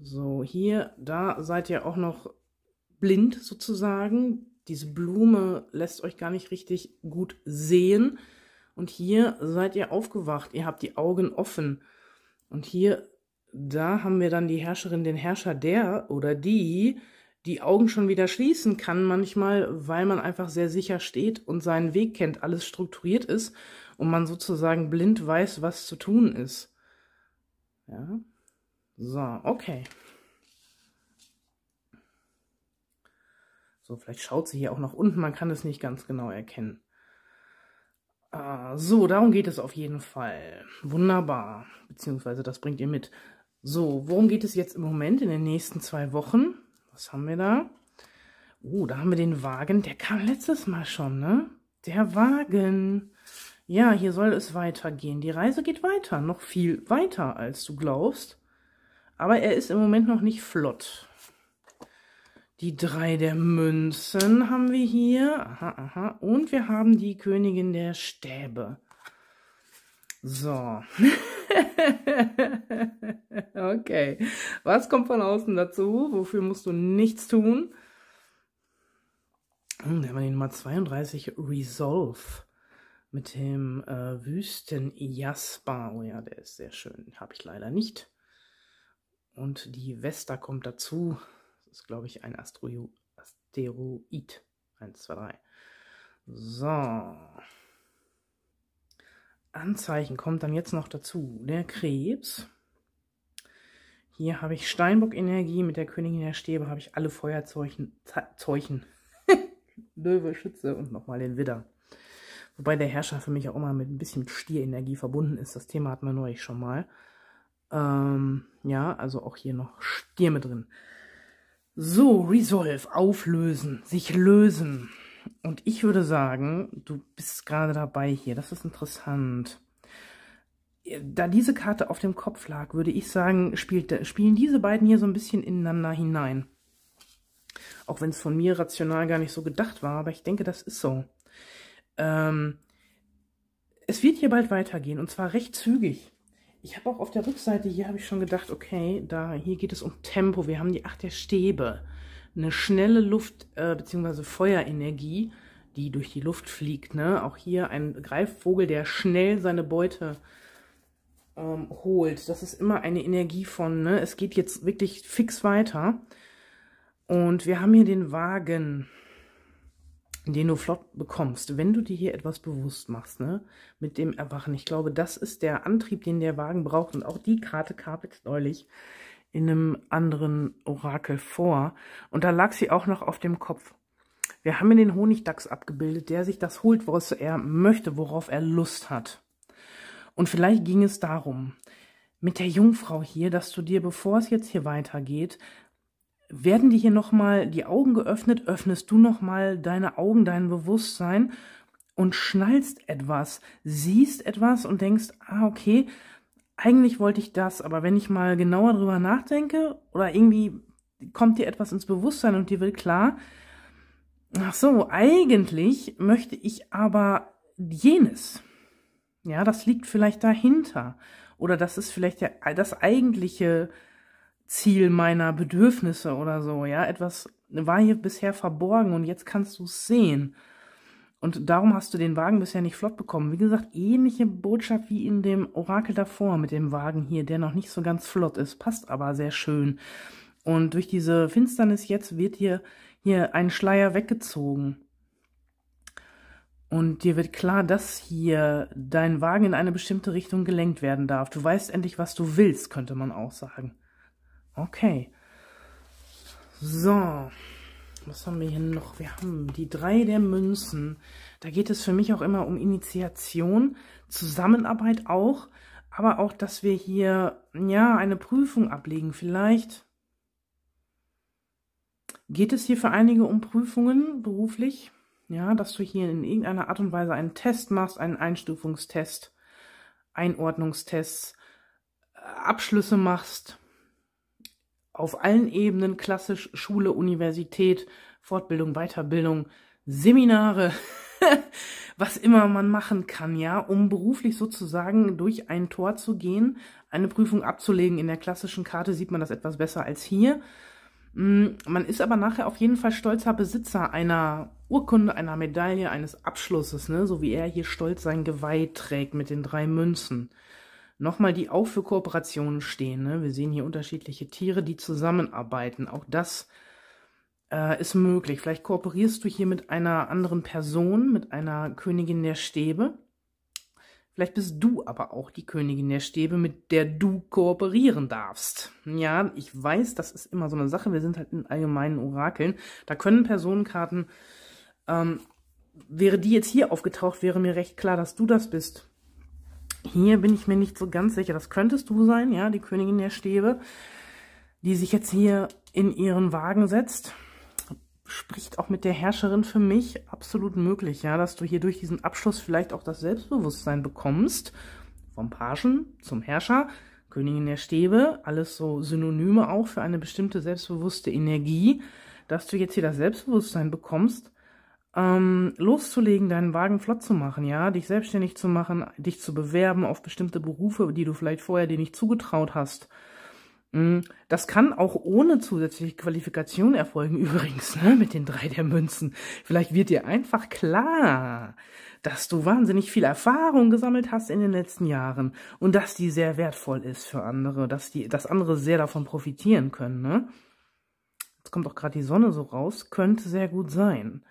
So, hier, da seid ihr auch noch blind sozusagen. Diese Blume lässt euch gar nicht richtig gut sehen. Und hier seid ihr aufgewacht, ihr habt die Augen offen. Und hier, da haben wir dann die Herrscherin, den Herrscher, der oder die, die Augen schon wieder schließen kann manchmal, weil man einfach sehr sicher steht und seinen Weg kennt, alles strukturiert ist und man sozusagen blind weiß, was zu tun ist. Ja, so, okay. So, vielleicht schaut sie hier auch nach unten, man kann es nicht ganz genau erkennen. So, darum geht es auf jeden Fall. Wunderbar, beziehungsweise das bringt ihr mit. So, worum geht es jetzt im Moment in den nächsten 2 Wochen? Was haben wir da? Oh, da haben wir den Wagen, der kam letztes Mal schon, ne? Der Wagen. Ja, hier soll es weitergehen. Die Reise geht weiter, noch viel weiter, als du glaubst. Aber er ist im Moment noch nicht flott. Die 3 der Münzen haben wir hier. Aha, aha. Und wir haben die Königin der Stäbe. So. Okay. Was kommt von außen dazu? Wofür musst du nichts tun? Da haben wir die Nummer 32, Resolve. Mit dem Wüsten Jasper. Oh ja, der ist sehr schön. Habe ich leider nicht. Und die Vesta kommt dazu. Ist, glaube ich, ein Asteroid. 1, 2, 3. So. Anzeichen kommt dann jetzt noch dazu. Der Krebs. Hier habe ich Steinbock-Energie. Mit der Königin der Stäbe habe ich alle Feuerzeichen. Löwe, Schütze und nochmal den Widder. Wobei der Herrscher für mich auch immer mit ein bisschen Stierenergie verbunden ist. Das Thema hatten wir neulich schon mal. Ja, also auch hier noch Stier mit drin. So, Resolve, auflösen, sich lösen. Und ich würde sagen, du bist gerade dabei hier, das ist interessant. Da diese Karte auf dem Kopf lag, würde ich sagen, spielen diese beiden hier so ein bisschen ineinander hinein. Auch wenn es von mir rational gar nicht so gedacht war, aber ich denke, das ist so. Es wird hier bald weitergehen, und zwar recht zügig. Ich habe auch auf der Rückseite, hier habe ich schon gedacht, okay, hier geht es um Tempo. Wir haben die 8 der Stäbe. Eine schnelle Luft- bzw. Feuerenergie, die durch die Luft fliegt. Ne? Auch hier ein Greifvogel, der schnell seine Beute holt. Das ist immer eine Energie von, ne? Es geht jetzt wirklich fix weiter. Und wir haben hier den Wagen, den du flott bekommst, wenn du dir hier etwas bewusst machst, ne? Mit dem Erwachen. Ich glaube, das ist der Antrieb, den der Wagen braucht. Und auch die Karte kam jetzt neulich in einem anderen Orakel vor. Und da lag sie auch noch auf dem Kopf. Wir haben hier den Honigdachs abgebildet, der sich das holt, was er möchte, worauf er Lust hat. Und vielleicht ging es darum, mit der Jungfrau hier, dass du dir, bevor es jetzt hier weitergeht, werden dir hier nochmal die Augen geöffnet, öffnest du nochmal deine Augen, dein Bewusstsein und schnallst etwas, siehst etwas und denkst, ah okay, eigentlich wollte ich das, aber wenn ich mal genauer drüber nachdenke oder irgendwie kommt dir etwas ins Bewusstsein und dir wird klar, ach so, eigentlich möchte ich aber jenes. Ja, das liegt vielleicht dahinter oder das ist vielleicht das eigentliche Ziel meiner Bedürfnisse oder so, ja, etwas war hier bisher verborgen und jetzt kannst du es sehen. Und darum hast du den Wagen bisher nicht flott bekommen. Wie gesagt, ähnliche Botschaft wie in dem Orakel davor mit dem Wagen hier, der noch nicht so ganz flott ist, passt aber sehr schön. Und durch diese Finsternis jetzt wird hier ein Schleier weggezogen. Und dir wird klar, dass hier dein Wagen in eine bestimmte Richtung gelenkt werden darf. Du weißt endlich, was du willst, könnte man auch sagen. Okay, so, was haben wir hier noch? Wir haben die 3 der Münzen. Da geht es für mich auch immer um Initiation, Zusammenarbeit auch, aber auch, dass wir hier ja eine Prüfung ablegen. Vielleicht geht es hier für einige um Prüfungen beruflich, ja, dass du hier in irgendeiner Art und Weise einen Test machst, einen Einstufungstest, Einordnungstest, Abschlüsse machst. Auf allen Ebenen, klassisch Schule, Universität, Fortbildung, Weiterbildung, Seminare, was immer man machen kann, ja, um beruflich sozusagen durch ein Tor zu gehen, eine Prüfung abzulegen. In der klassischen Karte sieht man das etwas besser als hier. Man ist aber nachher auf jeden Fall stolzer Besitzer einer Urkunde, einer Medaille, eines Abschlusses, ne? So wie er hier stolz sein Geweih trägt mit den 3 Münzen. Nochmal, die auch für Kooperationen stehen, ne? Wir sehen hier unterschiedliche Tiere, die zusammenarbeiten. Auch das ist möglich. Vielleicht kooperierst du hier mit einer anderen Person, mit einer Königin der Stäbe. Vielleicht bist du aber auch die Königin der Stäbe, mit der du kooperieren darfst. Ja, ich weiß, das ist immer so eine Sache. Wir sind halt in allgemeinen Orakeln. Da können Personenkarten, wäre die jetzt hier aufgetaucht, wäre mir recht klar, dass du das bist. Hier bin ich mir nicht so ganz sicher. Das könntest du sein, ja, die Königin der Stäbe, die sich jetzt hier in ihren Wagen setzt. Spricht auch mit der Herrscherin für mich absolut möglich, ja, dass du hier durch diesen Abschluss vielleicht auch das Selbstbewusstsein bekommst. Vom Pagen zum Herrscher, Königin der Stäbe, alles so Synonyme auch für eine bestimmte selbstbewusste Energie, dass du jetzt hier das Selbstbewusstsein bekommst, loszulegen, deinen Wagen flott zu machen, ja, dich selbstständig zu machen, dich zu bewerben auf bestimmte Berufe, die du vielleicht vorher dir nicht zugetraut hast. Das kann auch ohne zusätzliche Qualifikation erfolgen übrigens, ne, mit den 3 der Münzen. Vielleicht wird dir einfach klar, dass du wahnsinnig viel Erfahrung gesammelt hast in den letzten Jahren und dass die sehr wertvoll ist für andere, dass andere sehr davon profitieren können, ne? Jetzt kommt auch gerade die Sonne so raus, könnte sehr gut sein.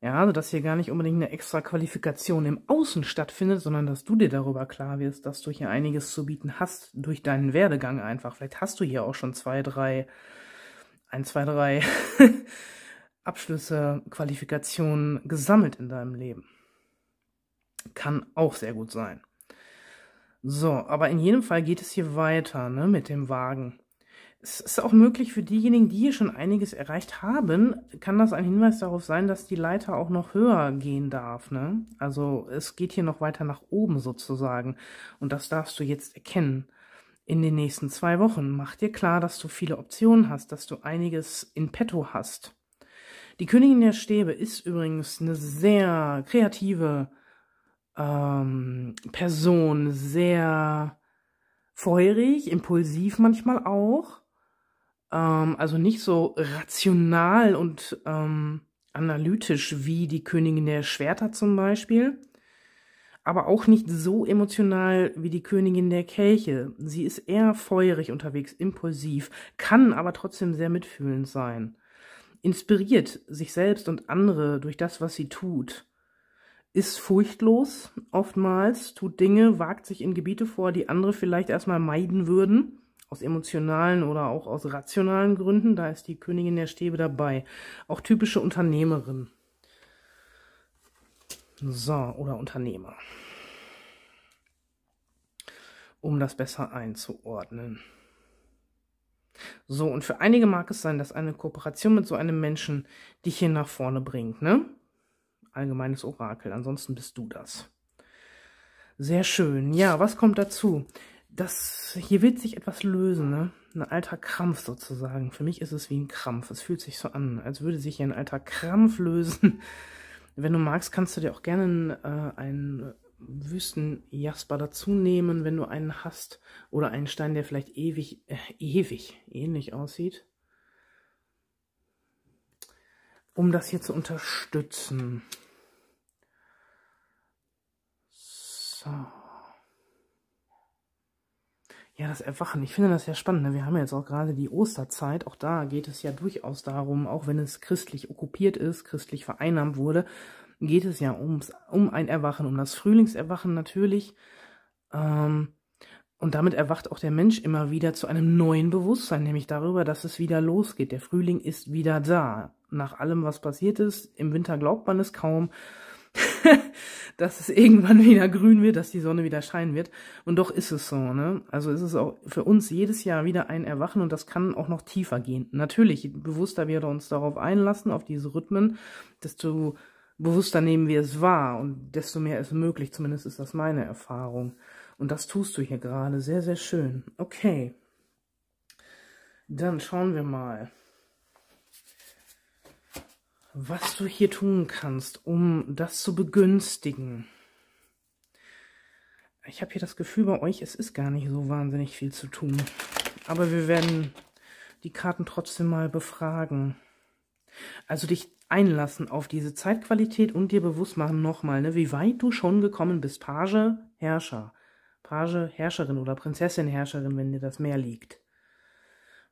Ja, also dass hier gar nicht unbedingt eine extra Qualifikation im Außen stattfindet, sondern dass du dir darüber klar wirst, dass du hier einiges zu bieten hast durch deinen Werdegang einfach. Vielleicht hast du hier auch schon 1, 2, 3 Abschlüsse, Qualifikationen gesammelt in deinem Leben. Kann auch sehr gut sein. So, aber in jedem Fall geht es hier weiter, ne, mit dem Wagen. Es ist auch möglich für diejenigen, die hier schon einiges erreicht haben, kann das ein Hinweis darauf sein, dass die Leiter auch noch höher gehen darf, ne? Also es geht hier noch weiter nach oben sozusagen und das darfst du jetzt erkennen. In den nächsten 2 Wochen mach dir klar, dass du viele Optionen hast, dass du einiges in petto hast. Die Königin der Stäbe ist übrigens eine sehr kreative Person, sehr feurig, impulsiv manchmal auch. Also nicht so rational und analytisch wie die Königin der Schwerter zum Beispiel, aber auch nicht so emotional wie die Königin der Kelche. Sie ist eher feurig unterwegs, impulsiv, kann aber trotzdem sehr mitfühlend sein. Inspiriert sich selbst und andere durch das, was sie tut. Ist furchtlos oftmals, tut Dinge, wagt sich in Gebiete vor, die andere vielleicht erstmal meiden würden. Aus emotionalen oder auch aus rationalen Gründen, da ist die Königin der Stäbe dabei. Auch typische Unternehmerin. So, oder Unternehmer. Um das besser einzuordnen. So, und für einige mag es sein, dass eine Kooperation mit so einem Menschen dich hier nach vorne bringt, ne? Allgemeines Orakel, ansonsten bist du das. Sehr schön. Ja, was kommt dazu? Das, hier wird sich etwas lösen, ne? Ein alter Krampf sozusagen. Für mich ist es wie ein Krampf. Es fühlt sich so an, als würde sich hier ein alter Krampf lösen. Wenn du magst, kannst du dir auch gerne einen Wüsten Jasper dazu nehmen, wenn du einen hast. Oder einen Stein, der vielleicht ewig ähnlich aussieht. Um das hier zu unterstützen. So. Ja, das Erwachen, ich finde das ja spannend, ne? Wir haben ja jetzt auch gerade die Osterzeit, auch da geht es ja durchaus darum, auch wenn es christlich okkupiert ist, christlich vereinnahmt wurde, geht es ja um ein Erwachen, um das Frühlingserwachen natürlich. Und damit erwacht auch der Mensch immer wieder zu einem neuen Bewusstsein, nämlich darüber, dass es wieder losgeht. Der Frühling ist wieder da, nach allem, was passiert ist. Im Winter glaubt man es kaum. Dass es irgendwann wieder grün wird, dass die Sonne wieder scheinen wird. Und doch ist es so, ne? Also ist es auch für uns jedes Jahr wieder ein Erwachen und das kann auch noch tiefer gehen. Natürlich, je bewusster wir uns darauf einlassen, auf diese Rhythmen, desto bewusster nehmen wir es wahr und desto mehr ist möglich. Zumindest ist das meine Erfahrung. Und das tust du hier gerade. Sehr, sehr schön. Okay. Dann schauen wir mal, was du hier tun kannst, um das zu begünstigen. Ich habe hier das Gefühl bei euch, es ist gar nicht so wahnsinnig viel zu tun. Aber wir werden die Karten trotzdem mal befragen. Also dich einlassen auf diese Zeitqualität und dir bewusst machen nochmal, ne, wie weit du schon gekommen bist. Page, Herrscher. Page, Herrscherin oder Prinzessin, Herrscherin, wenn dir das mehr liegt.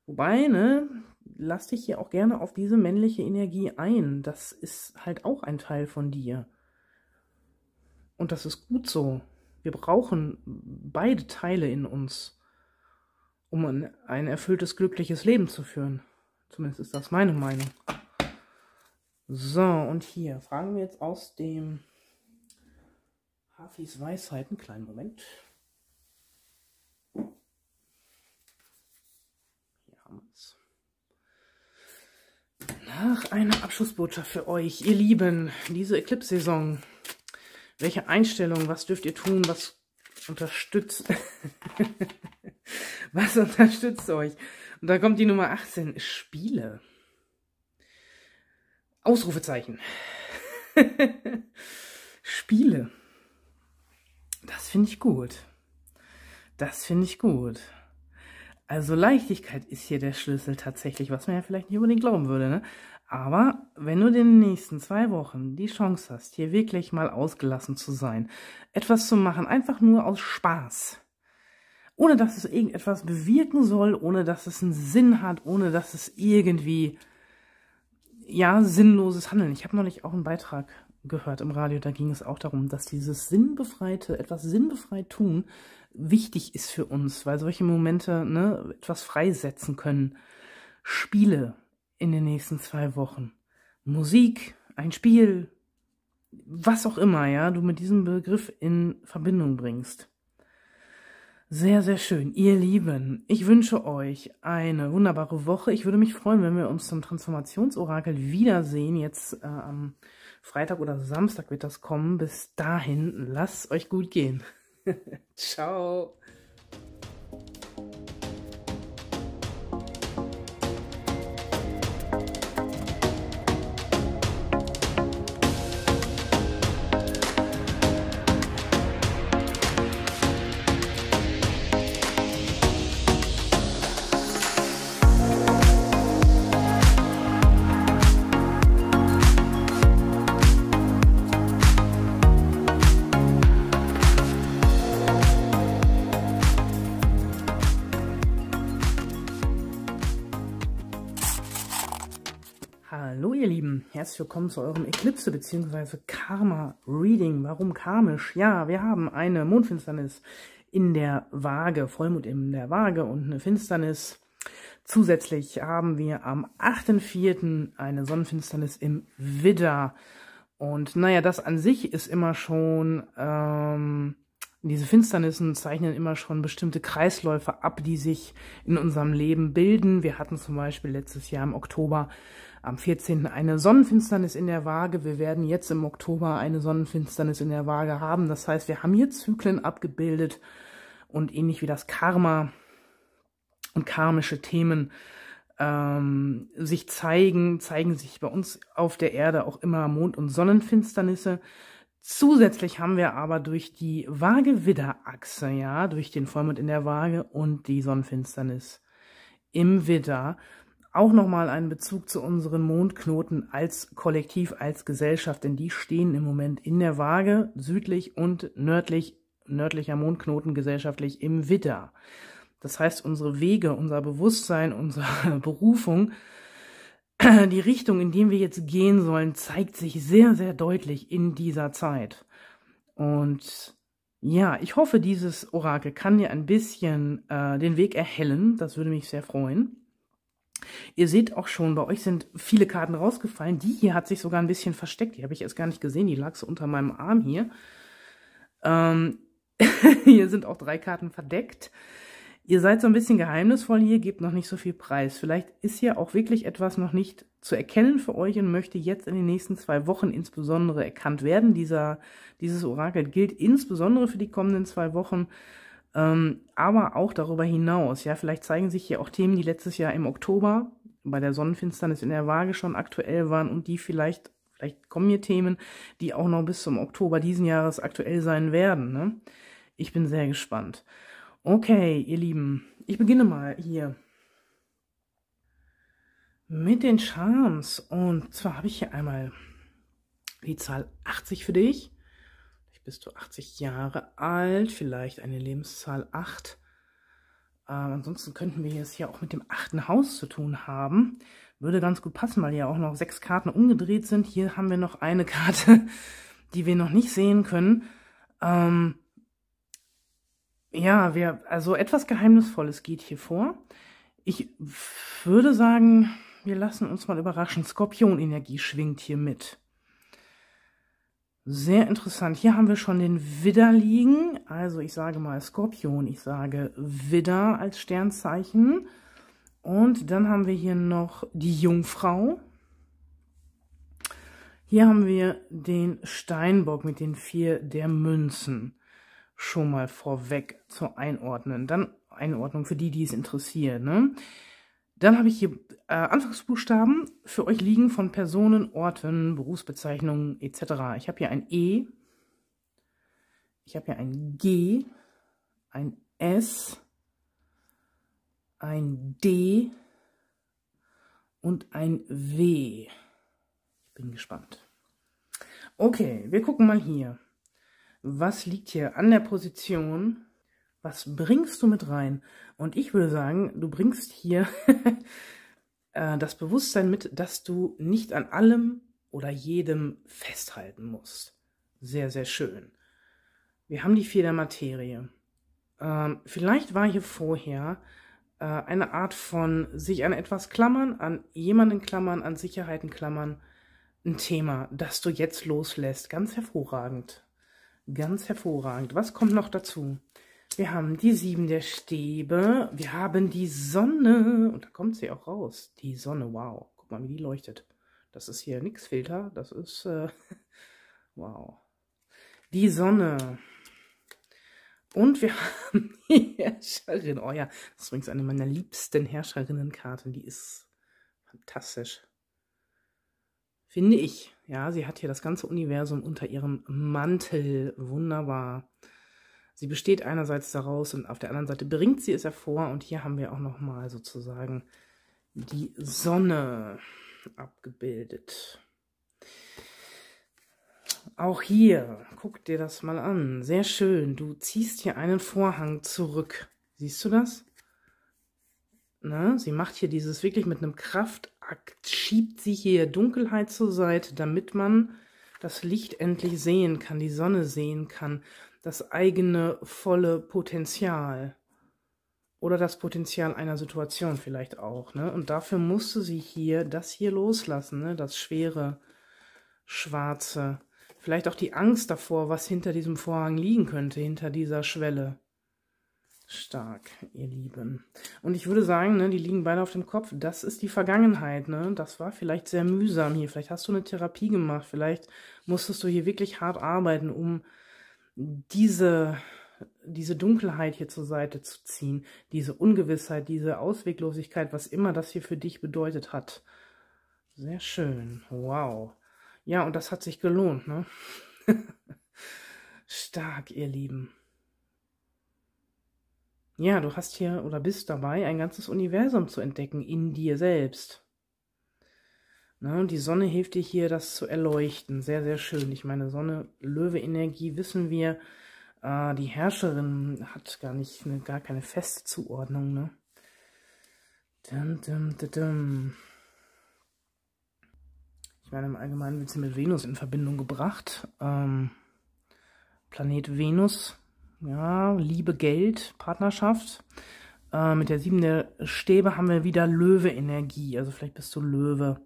Wobei, ne, lass dich hier auch gerne auf diese männliche Energie ein. Das ist halt auch ein Teil von dir. Und das ist gut so. Wir brauchen beide Teile in uns, um ein erfülltes, glückliches Leben zu führen. Zumindest ist das meine Meinung. So, und hier fragen wir jetzt aus dem Hafis Weisheit, einen kleinen Moment. Hier haben wir es. Nach einer Abschlussbotschaft für euch, ihr Lieben, diese Eclipse-Saison. Welche Einstellung, was dürft ihr tun, was unterstützt, was unterstützt euch? Und da kommt die Nummer 18, Spiele. Ausrufezeichen. Spiele. Das finde ich gut. Das finde ich gut. Also Leichtigkeit ist hier der Schlüssel tatsächlich, was man ja vielleicht nicht unbedingt glauben würde, ne? Aber wenn du in den nächsten 2 Wochen die Chance hast, hier wirklich mal ausgelassen zu sein, etwas zu machen, einfach nur aus Spaß, ohne dass es irgendetwas bewirken soll, ohne dass es einen Sinn hat, ohne dass es irgendwie, ja, sinnloses Handeln. Ich habe neulich auch einen Beitrag gehört im Radio, da ging es auch darum, dass dieses Sinnbefreite, etwas sinnbefreit tun, wichtig ist für uns, weil solche Momente, ne, etwas freisetzen können. Spiele in den nächsten 2 Wochen. Musik, ein Spiel, was auch immer, ja, du mit diesem Begriff in Verbindung bringst. Sehr, sehr schön. Ihr Lieben, ich wünsche euch eine wunderbare Woche. Ich würde mich freuen, wenn wir uns zum Transformationsorakel wiedersehen. Jetzt am Freitag oder Samstag wird das kommen. Bis dahin, lasst euch gut gehen. Ciao. Herzlich willkommen zu eurem Eclipse bzw. Karma-Reading. Warum karmisch? Ja, wir haben eine Mondfinsternis in der Waage, Vollmond in der Waage und eine Finsternis. Zusätzlich haben wir am 8.4. eine Sonnenfinsternis im Widder. Und naja, das an sich ist immer schon, diese Finsternissen zeichnen immer schon bestimmte Kreisläufe ab, die sich in unserem Leben bilden. Wir hatten zum Beispiel letztes Jahr im Oktober am 14. eine Sonnenfinsternis in der Waage. Wir werden jetzt im Oktober eine Sonnenfinsternis in der Waage haben. Das heißt, wir haben hier Zyklen abgebildet und ähnlich wie das Karma und karmische Themen sich zeigen sich bei uns auf der Erde auch immer Mond- und Sonnenfinsternisse. Zusätzlich haben wir aber durch die Waage-Widder-Achse, ja, durch den Vollmond in der Waage und die Sonnenfinsternis im Widder, auch nochmal einen Bezug zu unseren Mondknoten als Kollektiv, als Gesellschaft, denn die stehen im Moment in der Waage, südlich und nördlich, nördlicher Mondknoten gesellschaftlich im Widder. Das heißt, unsere Wege, unser Bewusstsein, unsere Berufung, die Richtung, in die wir jetzt gehen sollen, zeigt sich sehr, sehr deutlich in dieser Zeit. Und ja, ich hoffe, dieses Orakel kann dir ein bisschen den Weg erhellen. Das würde mich sehr freuen. Ihr seht auch schon, bei euch sind viele Karten rausgefallen. Die hier hat sich sogar ein bisschen versteckt. Die habe ich erst gar nicht gesehen. Die lag so unter meinem Arm hier. Hier sind auch 3 Karten verdeckt. Ihr seid so ein bisschen geheimnisvoll hier, gebt noch nicht so viel Preis. Vielleicht ist hier auch wirklich etwas noch nicht zu erkennen für euch und möchte jetzt in den nächsten 2 Wochen insbesondere erkannt werden. Dieses Orakel gilt insbesondere für die kommenden 2 Wochen. Aber auch darüber hinaus, ja, vielleicht zeigen sich hier auch Themen, die letztes Jahr im Oktober bei der Sonnenfinsternis in der Waage schon aktuell waren und die vielleicht kommen hier Themen, die auch noch bis zum Oktober diesen Jahres aktuell sein werden, ne? Ich bin sehr gespannt. Okay, ihr Lieben, ich beginne mal hier mit den Charmes. Und zwar habe ich hier einmal die Zahl 80 für dich. Vielleicht bist du 80 Jahre alt, vielleicht eine Lebenszahl 8. Ansonsten könnten wir es hier auch mit dem 8. Haus zu tun haben. Würde ganz gut passen, weil ja auch noch 6 Karten umgedreht sind. Hier haben wir noch eine Karte, die wir noch nicht sehen können. Ja, also etwas Geheimnisvolles geht hier vor. Ich würde sagen, wir lassen uns mal überraschen. Skorpionenergie schwingt hier mit. Sehr interessant. Hier haben wir schon den Widder liegen. Also ich sage mal Skorpion, ich sage Widder als Sternzeichen. Und dann haben wir hier noch die Jungfrau. Hier haben wir den Steinbock mit den 4 der Münzen. Schon mal vorweg zu einordnen. Dann Einordnung für die, die es interessiert. Ne? Dann habe ich hier Anfangsbuchstaben für euch liegen von Personen, Orten, Berufsbezeichnungen etc. Ich habe hier ein E, ich habe hier ein G, ein S, ein D und ein W. Ich bin gespannt. Okay, wir gucken mal hier. Was liegt hier an der Position? Was bringst du mit rein? Und ich würde sagen, du bringst hier das Bewusstsein mit, dass du nicht an allem oder jedem festhalten musst. Sehr, sehr schön. Wir haben die 4 der Materie. Vielleicht war hier vorher eine Art von sich an etwas klammern, an jemanden klammern, an Sicherheiten klammern. Ein Thema, das du jetzt loslässt. Ganz hervorragend. Ganz hervorragend. Was kommt noch dazu? Wir haben die 7 der Stäbe, wir haben die Sonne, und da kommt sie auch raus, die Sonne, wow, guck mal, wie die leuchtet. Das ist hier nix Filter, das ist, wow. Die Sonne. Und wir haben die Herrscherin, oh ja, das ist übrigens eine meiner liebsten Herrscherinnenkarten, die ist fantastisch. Finde ich, ja, sie hat hier das ganze Universum unter ihrem Mantel, wunderbar. Sie besteht einerseits daraus und auf der anderen Seite bringt sie es hervor. Und hier haben wir auch nochmal sozusagen die Sonne abgebildet. Auch hier, guck dir das mal an. Sehr schön, du ziehst hier einen Vorhang zurück. Siehst du das? Ne? Sie macht hier dieses wirklich mit einem Kraftakt, schiebt sie hier Dunkelheit zur Seite, damit man das Licht endlich sehen kann, die Sonne sehen kann. Das eigene volle Potenzial oder das Potenzial einer Situation vielleicht auch. Ne? Und dafür musste sie hier das hier loslassen, ne? Das schwere, schwarze. Vielleicht auch die Angst davor, was hinter diesem Vorhang liegen könnte, hinter dieser Schwelle. Stark, ihr Lieben. Und ich würde sagen, ne, die liegen beide auf dem Kopf. Das ist die Vergangenheit. Ne? Das war vielleicht sehr mühsam hier. Vielleicht hast du eine Therapie gemacht. Vielleicht musstest du hier wirklich hart arbeiten, um diese Dunkelheit hier zur Seite zu ziehen, diese Ungewissheit, diese Ausweglosigkeit, was immer das hier für dich bedeutet hat. Sehr schön, wow. Ja, und das hat sich gelohnt, ne? Stark, ihr Lieben. Ja, du hast hier oder bist dabei, ein ganzes Universum zu entdecken in dir selbst. Na, die Sonne hilft dir hier, das zu erleuchten. Sehr, sehr schön. Ich meine, Sonne, Löwe-Energie, wissen wir, die Herrscherin hat gar keine feste Zuordnung. Ne? Dum, dum, dum, dum. Ich meine, im Allgemeinen wird sie mit Venus in Verbindung gebracht. Planet Venus, ja, Liebe, Geld, Partnerschaft. Mit der 7 der Stäbe haben wir wieder Löwe-Energie. Also vielleicht bist du Löwe.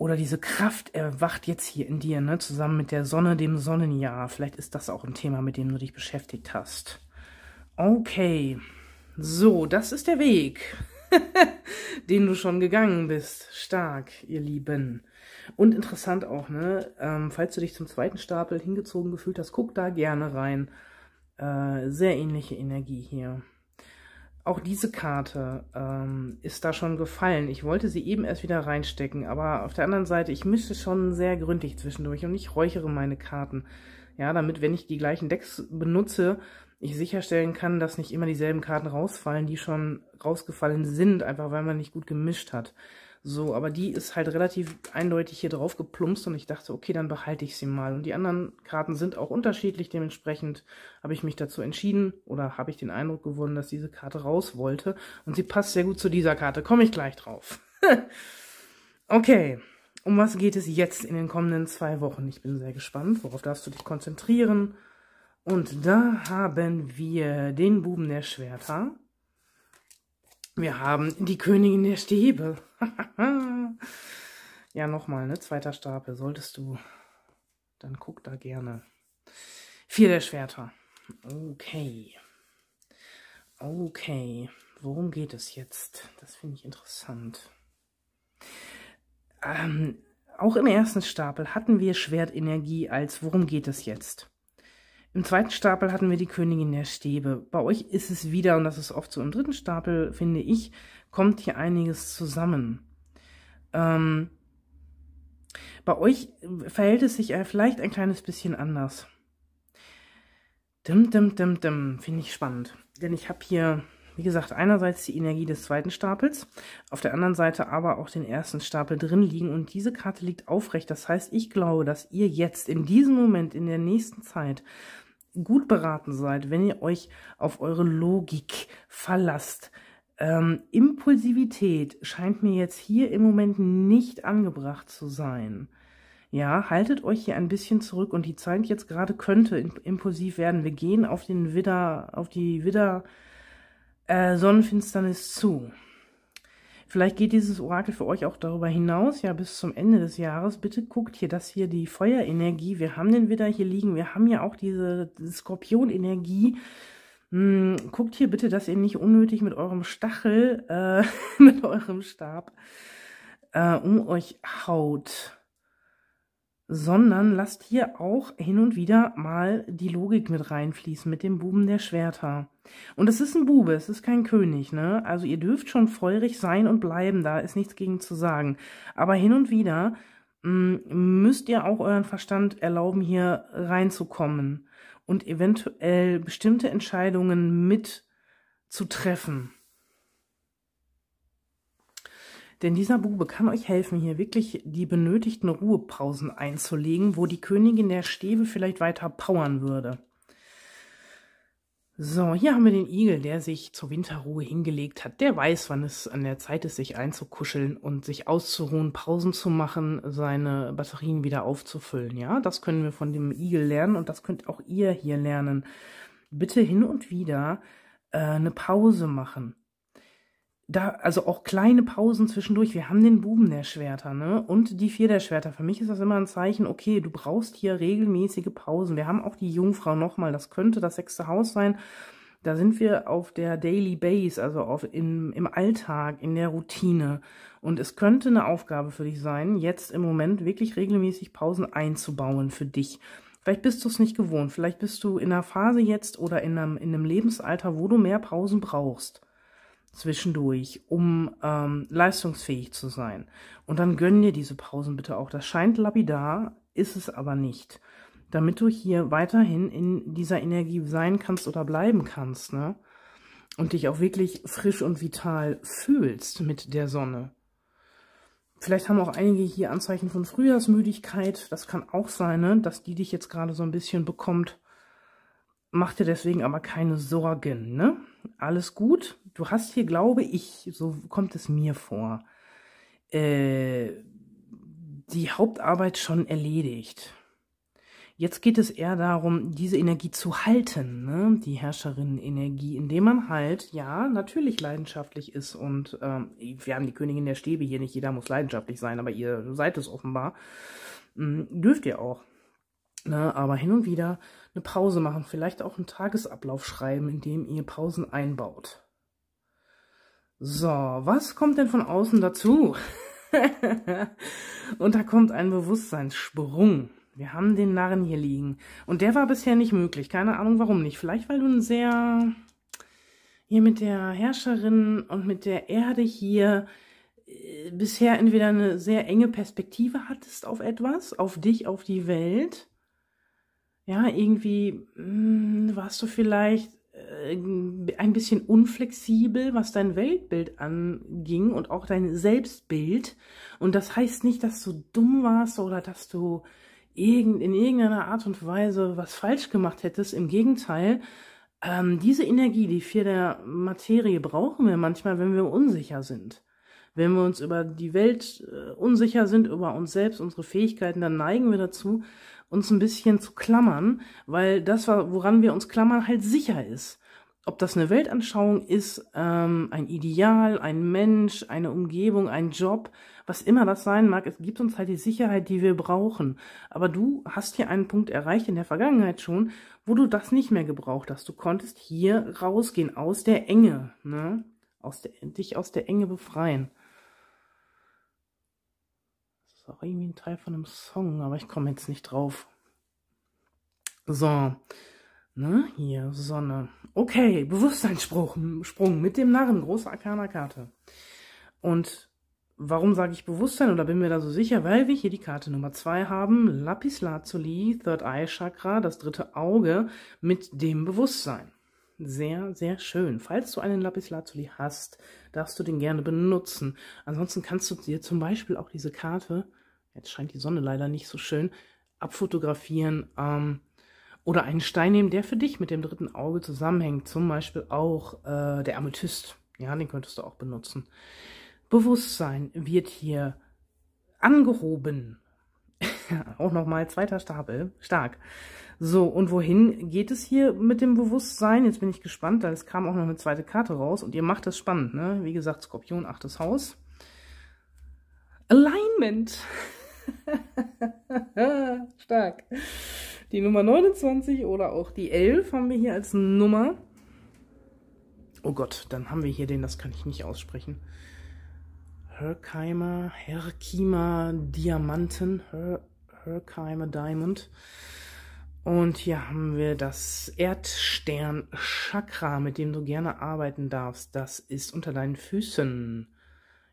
Oder diese Kraft erwacht jetzt hier in dir, ne? Zusammen mit der Sonne, dem Sonnenjahr. Vielleicht ist das auch ein Thema, mit dem du dich beschäftigt hast. Okay, so, das ist der Weg, den du schon gegangen bist. Stark, ihr Lieben. Und interessant auch, ne? Falls du dich zum zweiten Stapel hingezogen gefühlt hast, guck da gerne rein. Sehr ähnliche Energie hier. Auch diese Karte ist da schon gefallen. Ich wollte sie eben erst wieder reinstecken, aber auf der anderen Seite, ich mische schon sehr gründlich zwischendurch und ich räuchere meine Karten. Ja, damit, wenn ich die gleichen Decks benutze, ich sicherstellen kann, dass nicht immer dieselben Karten rausfallen, die schon rausgefallen sind, einfach weil man nicht gut gemischt hat. So, aber die ist halt relativ eindeutig hier drauf geplumpst und ich dachte, okay, dann behalte ich sie mal. Und die anderen Karten sind auch unterschiedlich, dementsprechend habe ich mich dazu entschieden oder habe ich den Eindruck gewonnen, dass diese Karte raus wollte. Und sie passt sehr gut zu dieser Karte, komme ich gleich drauf. Okay, um was geht es jetzt in den kommenden 2 Wochen? Ich bin sehr gespannt, worauf darfst du dich konzentrieren? Und da haben wir den Buben der Schwerter. Wir haben die Königin der Stäbe. Ja, nochmal, ne? 2. Stapel, solltest du. Dann guck da gerne. 4 der Schwerter. Okay. Okay. Worum geht es jetzt? Das finde ich interessant. Auch im 1. Stapel hatten wir Schwertenergie als worum geht es jetzt? Im 2. Stapel hatten wir die Königin der Stäbe. Bei euch ist es wieder, und das ist oft so im 3. Stapel, finde ich, kommt hier einiges zusammen. Bei euch verhält es sich vielleicht ein kleines bisschen anders. Finde ich spannend. Denn ich habe hier, wie gesagt, einerseits die Energie des 2. Stapels, auf der anderen Seite aber auch den 1. Stapel drin liegen und diese Karte liegt aufrecht. Das heißt, ich glaube, dass ihr jetzt in diesem Moment, in der nächsten Zeit, gut beraten seid, wenn ihr euch auf eure Logik verlasst. Impulsivität scheint mir jetzt hier im Moment nicht angebracht zu sein. Ja, haltet euch hier ein bisschen zurück und die Zeit jetzt gerade könnte impulsiv werden. Wir gehen auf den Widder, auf die Widder Sonnenfinsternis zu. Vielleicht geht dieses Orakel für euch auch darüber hinaus, ja, bis zum Ende des Jahres. Bitte guckt hier, dass hier die Feuerenergie, wir haben den Widder hier liegen, wir haben ja auch diese Skorpionenergie. Guckt hier bitte, dass ihr nicht unnötig mit eurem Stachel, mit eurem Stab um euch haut, sondern lasst hier auch hin und wieder mal die Logik mit reinfließen, mit dem Buben der Schwerter. Und es ist ein Bube, es ist kein König, ne? Also ihr dürft schon feurig sein und bleiben, da ist nichts gegen zu sagen. Aber hin und wieder müsst ihr auch euren Verstand erlauben, hier reinzukommen und eventuell bestimmte Entscheidungen mit zu treffen. Denn dieser Bube kann euch helfen, hier wirklich die benötigten Ruhepausen einzulegen, wo die Königin der Stäbe vielleicht weiter powern würde. So, hier haben wir den Igel, der sich zur Winterruhe hingelegt hat. Der weiß, wann es an der Zeit ist, sich einzukuscheln und sich auszuruhen, Pausen zu machen, seine Batterien wieder aufzufüllen. Ja, das können wir von dem Igel lernen und das könnt auch ihr hier lernen. Bitte hin und wieder eine Pause machen. Da, also auch kleine Pausen zwischendurch. Wir haben den Buben der Schwerter, ne? Und die 4 der Schwerter. Für mich ist das immer ein Zeichen, okay, du brauchst hier regelmäßige Pausen. Wir haben auch die Jungfrau nochmal, das könnte das 6. Haus sein. Da sind wir auf der Daily Base, also im Alltag, in der Routine. Und es könnte eine Aufgabe für dich sein, jetzt im Moment wirklich regelmäßig Pausen einzubauen für dich. Vielleicht bist du es nicht gewohnt, vielleicht bist du in einer Phase jetzt oder in einem Lebensalter, wo du mehr Pausen brauchst. Zwischendurch, um leistungsfähig zu sein. Und dann gönn dir diese Pausen bitte auch. Das scheint lapidar, ist es aber nicht. Damit du hier weiterhin in dieser Energie sein kannst oder bleiben kannst, ne? Und dich auch wirklich frisch und vital fühlst mit der Sonne. Vielleicht haben auch einige hier Anzeichen von Frühjahrsmüdigkeit. Das kann auch sein, ne? Dass die dich jetzt gerade so ein bisschen bekommt. Mach dir deswegen aber keine Sorgen, ne? Alles gut. Du hast hier, glaube ich, so kommt es mir vor, die Hauptarbeit schon erledigt. Jetzt geht es eher darum, diese Energie zu halten, ne? Die Herrscherinnen-Energie, indem man halt, ja, natürlich leidenschaftlich ist. Und wir haben die Königin der Stäbe hier, nicht jeder muss leidenschaftlich sein, aber ihr seid es offenbar. Dürft ihr auch. Ne, aber hin und wieder eine Pause machen, vielleicht auch einen Tagesablauf schreiben, in dem ihr Pausen einbaut. So, was kommt denn von außen dazu? Und da kommt ein Bewusstseinssprung. Wir haben den Narren hier liegen. Und der war bisher nicht möglich. Keine Ahnung, warum nicht. Vielleicht, weil du ein sehr hier mit der Herrscherin und mit der Erde hier bisher entweder eine sehr enge Perspektive hattest auf etwas, auf dich, auf die Welt. Ja, irgendwie warst du vielleicht ein bisschen unflexibel, was dein Weltbild anging und auch dein Selbstbild. Und das heißt nicht, dass du dumm warst oder dass du in irgendeiner Art und Weise was falsch gemacht hättest. Im Gegenteil, diese Energie, die wir der Materie brauchen wir manchmal, wenn wir unsicher sind. Wenn wir uns über die Welt unsicher sind, über uns selbst, unsere Fähigkeiten, dann neigen wir dazu, uns ein bisschen zu klammern, weil das, woran wir uns klammern, halt sicher ist. Ob das eine Weltanschauung ist, ein Ideal, ein Mensch, eine Umgebung, ein Job, was immer das sein mag, es gibt uns halt die Sicherheit, die wir brauchen. Aber du hast hier einen Punkt erreicht in der Vergangenheit schon, wo du das nicht mehr gebraucht hast. Du konntest hier rausgehen, aus der Enge, ne? Dich aus der Enge befreien. Das ist auch irgendwie ein Teil von einem Song, aber ich komme jetzt nicht drauf. So, ne, hier, Sonne. Okay, Bewusstseinssprung mit dem Narren, große Arkana-Karte. Und warum sage ich Bewusstsein oder bin mir da so sicher? Weil wir hier die Karte Nummer 2 haben, Lapis Lazuli, Third Eye Chakra, das dritte Auge mit dem Bewusstsein. Sehr, sehr schön. Falls du einen Lapis Lazuli hast, darfst du den gerne benutzen. Ansonsten kannst du dir zum Beispiel auch diese Karte, jetzt scheint die Sonne leider nicht so schön, abfotografieren, oder einen Stein nehmen, der für dich mit dem dritten Auge zusammenhängt. Zum Beispiel auch der Amethyst. Ja, den könntest du auch benutzen. Bewusstsein wird hier angehoben. Auch nochmal zweiter Stapel. Stark. So, und wohin geht es hier mit dem Bewusstsein? Jetzt bin ich gespannt, da kam auch noch eine zweite Karte raus. Und ihr macht das spannend, ne? Wie gesagt, Skorpion, 8. Haus. Alignment. Stark. Die Nummer 29 oder auch die 11 haben wir hier als Nummer. Oh Gott, dann haben wir hier den, das kann ich nicht aussprechen. Herkimer Diamanten, Herkimer Diamond. Und hier haben wir das Erdstern-Chakra, mit dem du gerne arbeiten darfst. Das ist unter deinen Füßen,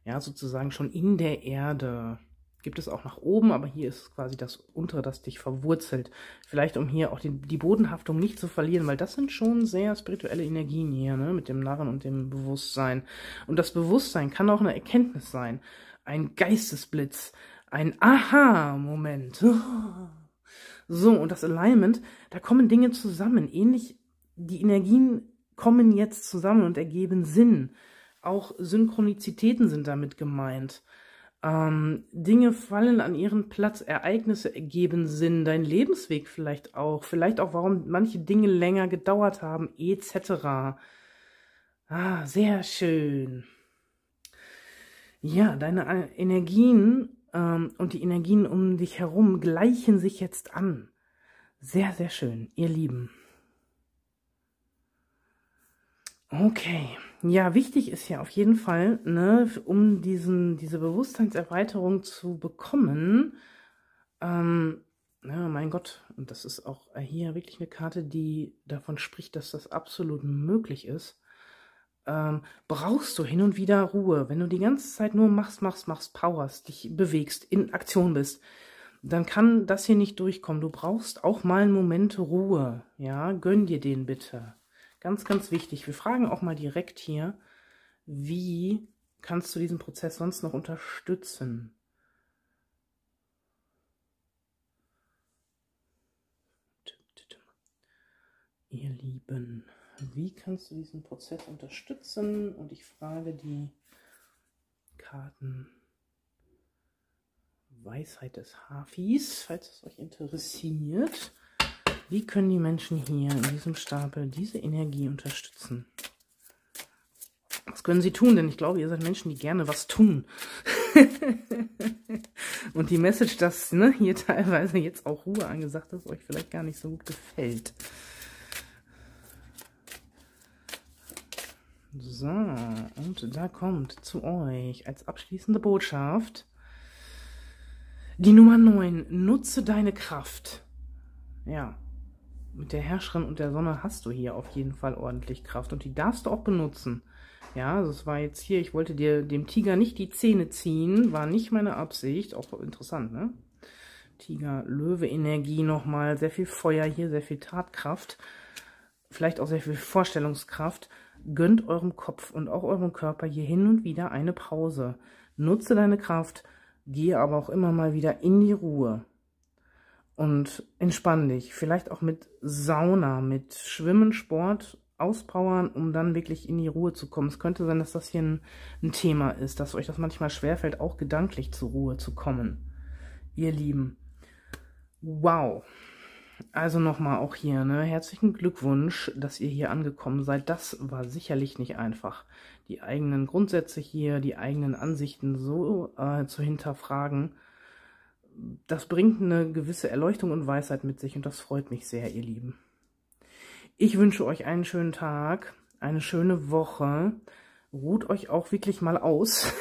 ja, sozusagen schon in der Erde. Gibt es auch nach oben, aber hier ist quasi das untere, das dich verwurzelt. Vielleicht, um hier auch die Bodenhaftung nicht zu verlieren, weil das sind schon sehr spirituelle Energien hier, ne? Mit dem Narren und dem Bewusstsein. Und das Bewusstsein kann auch eine Erkenntnis sein, ein Geistesblitz, ein Aha-Moment. So, und das Alignment, da kommen Dinge zusammen. Ähnlich, die Energien kommen jetzt zusammen und ergeben Sinn. Auch Synchronizitäten sind damit gemeint. Dinge fallen an ihren Platz, Ereignisse ergeben Sinn, dein Lebensweg vielleicht auch, warum manche Dinge länger gedauert haben, etc. Ah, sehr schön. Ja, deine Energien und die Energien um dich herum gleichen sich jetzt an. Sehr, sehr schön, ihr Lieben. Okay, ja, wichtig ist ja auf jeden Fall, ne, um diese Bewusstseinserweiterung zu bekommen, ja, mein Gott, und das ist auch hier wirklich eine Karte, die davon spricht, dass das absolut möglich ist, brauchst du hin und wieder Ruhe. Wenn du die ganze Zeit nur machst, powerst, dich bewegst, in Aktion bist, dann kann das hier nicht durchkommen. Du brauchst auch mal einen Moment Ruhe, ja, gönn dir den bitte. Ganz, ganz wichtig. Wir fragen auch mal direkt hier, wie kannst du diesen Prozess sonst noch unterstützen? Ihr Lieben, wie kannst du diesen Prozess unterstützen? Und ich frage die Karten Weisheit des Hafis, falls es euch interessiert. Wie können die Menschen hier in diesem Stapel diese Energie unterstützen? Was können sie tun? Denn ich glaube, ihr seid Menschen, die gerne was tun. Und die Message, dass, ne, hier teilweise jetzt auch Ruhe angesagt ist, euch vielleicht gar nicht so gut gefällt. So, und da kommt zu euch als abschließende Botschaft die Nummer 9. Nutze deine Kraft. Ja. Mit der Herrscherin und der Sonne hast du hier auf jeden Fall ordentlich Kraft. Und die darfst du auch benutzen. Ja, also es war jetzt hier, ich wollte dir dem Tiger nicht die Zähne ziehen. War nicht meine Absicht. Auch interessant, ne? Tiger-Löwe-Energie nochmal. Sehr viel Feuer hier, sehr viel Tatkraft. Vielleicht auch sehr viel Vorstellungskraft. Gönnt eurem Kopf und auch eurem Körper hier hin und wieder eine Pause. Nutze deine Kraft, gehe aber auch immer mal wieder in die Ruhe. Und entspann dich. Vielleicht auch mit Sauna, mit Schwimmen, Sport auspowern, um dann wirklich in die Ruhe zu kommen. Es könnte sein, dass das hier ein Thema ist, dass euch das manchmal schwerfällt, auch gedanklich zur Ruhe zu kommen. Ihr Lieben. Wow. Also nochmal auch hier, ne? Herzlichen Glückwunsch, dass ihr hier angekommen seid. Das war sicherlich nicht einfach. Die eigenen Grundsätze hier, die eigenen Ansichten so zu hinterfragen, das bringt eine gewisse Erleuchtung und Weisheit mit sich und das freut mich sehr, ihr Lieben. Ich wünsche euch einen schönen Tag, eine schöne Woche. Ruht euch auch wirklich mal aus.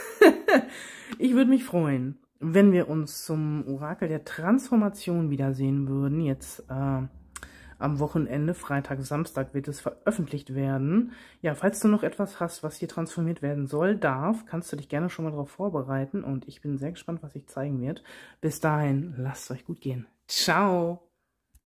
Ich würde mich freuen, wenn wir uns zum Orakel der Transformation wiedersehen würden. Jetzt am Wochenende, Freitag, Samstag wird es veröffentlicht werden. Ja, falls du noch etwas hast, was hier transformiert werden soll, darf, kannst du dich gerne schon mal darauf vorbereiten. Und ich bin sehr gespannt, was ich zeigen wird. Bis dahin, lasst es euch gut gehen. Ciao!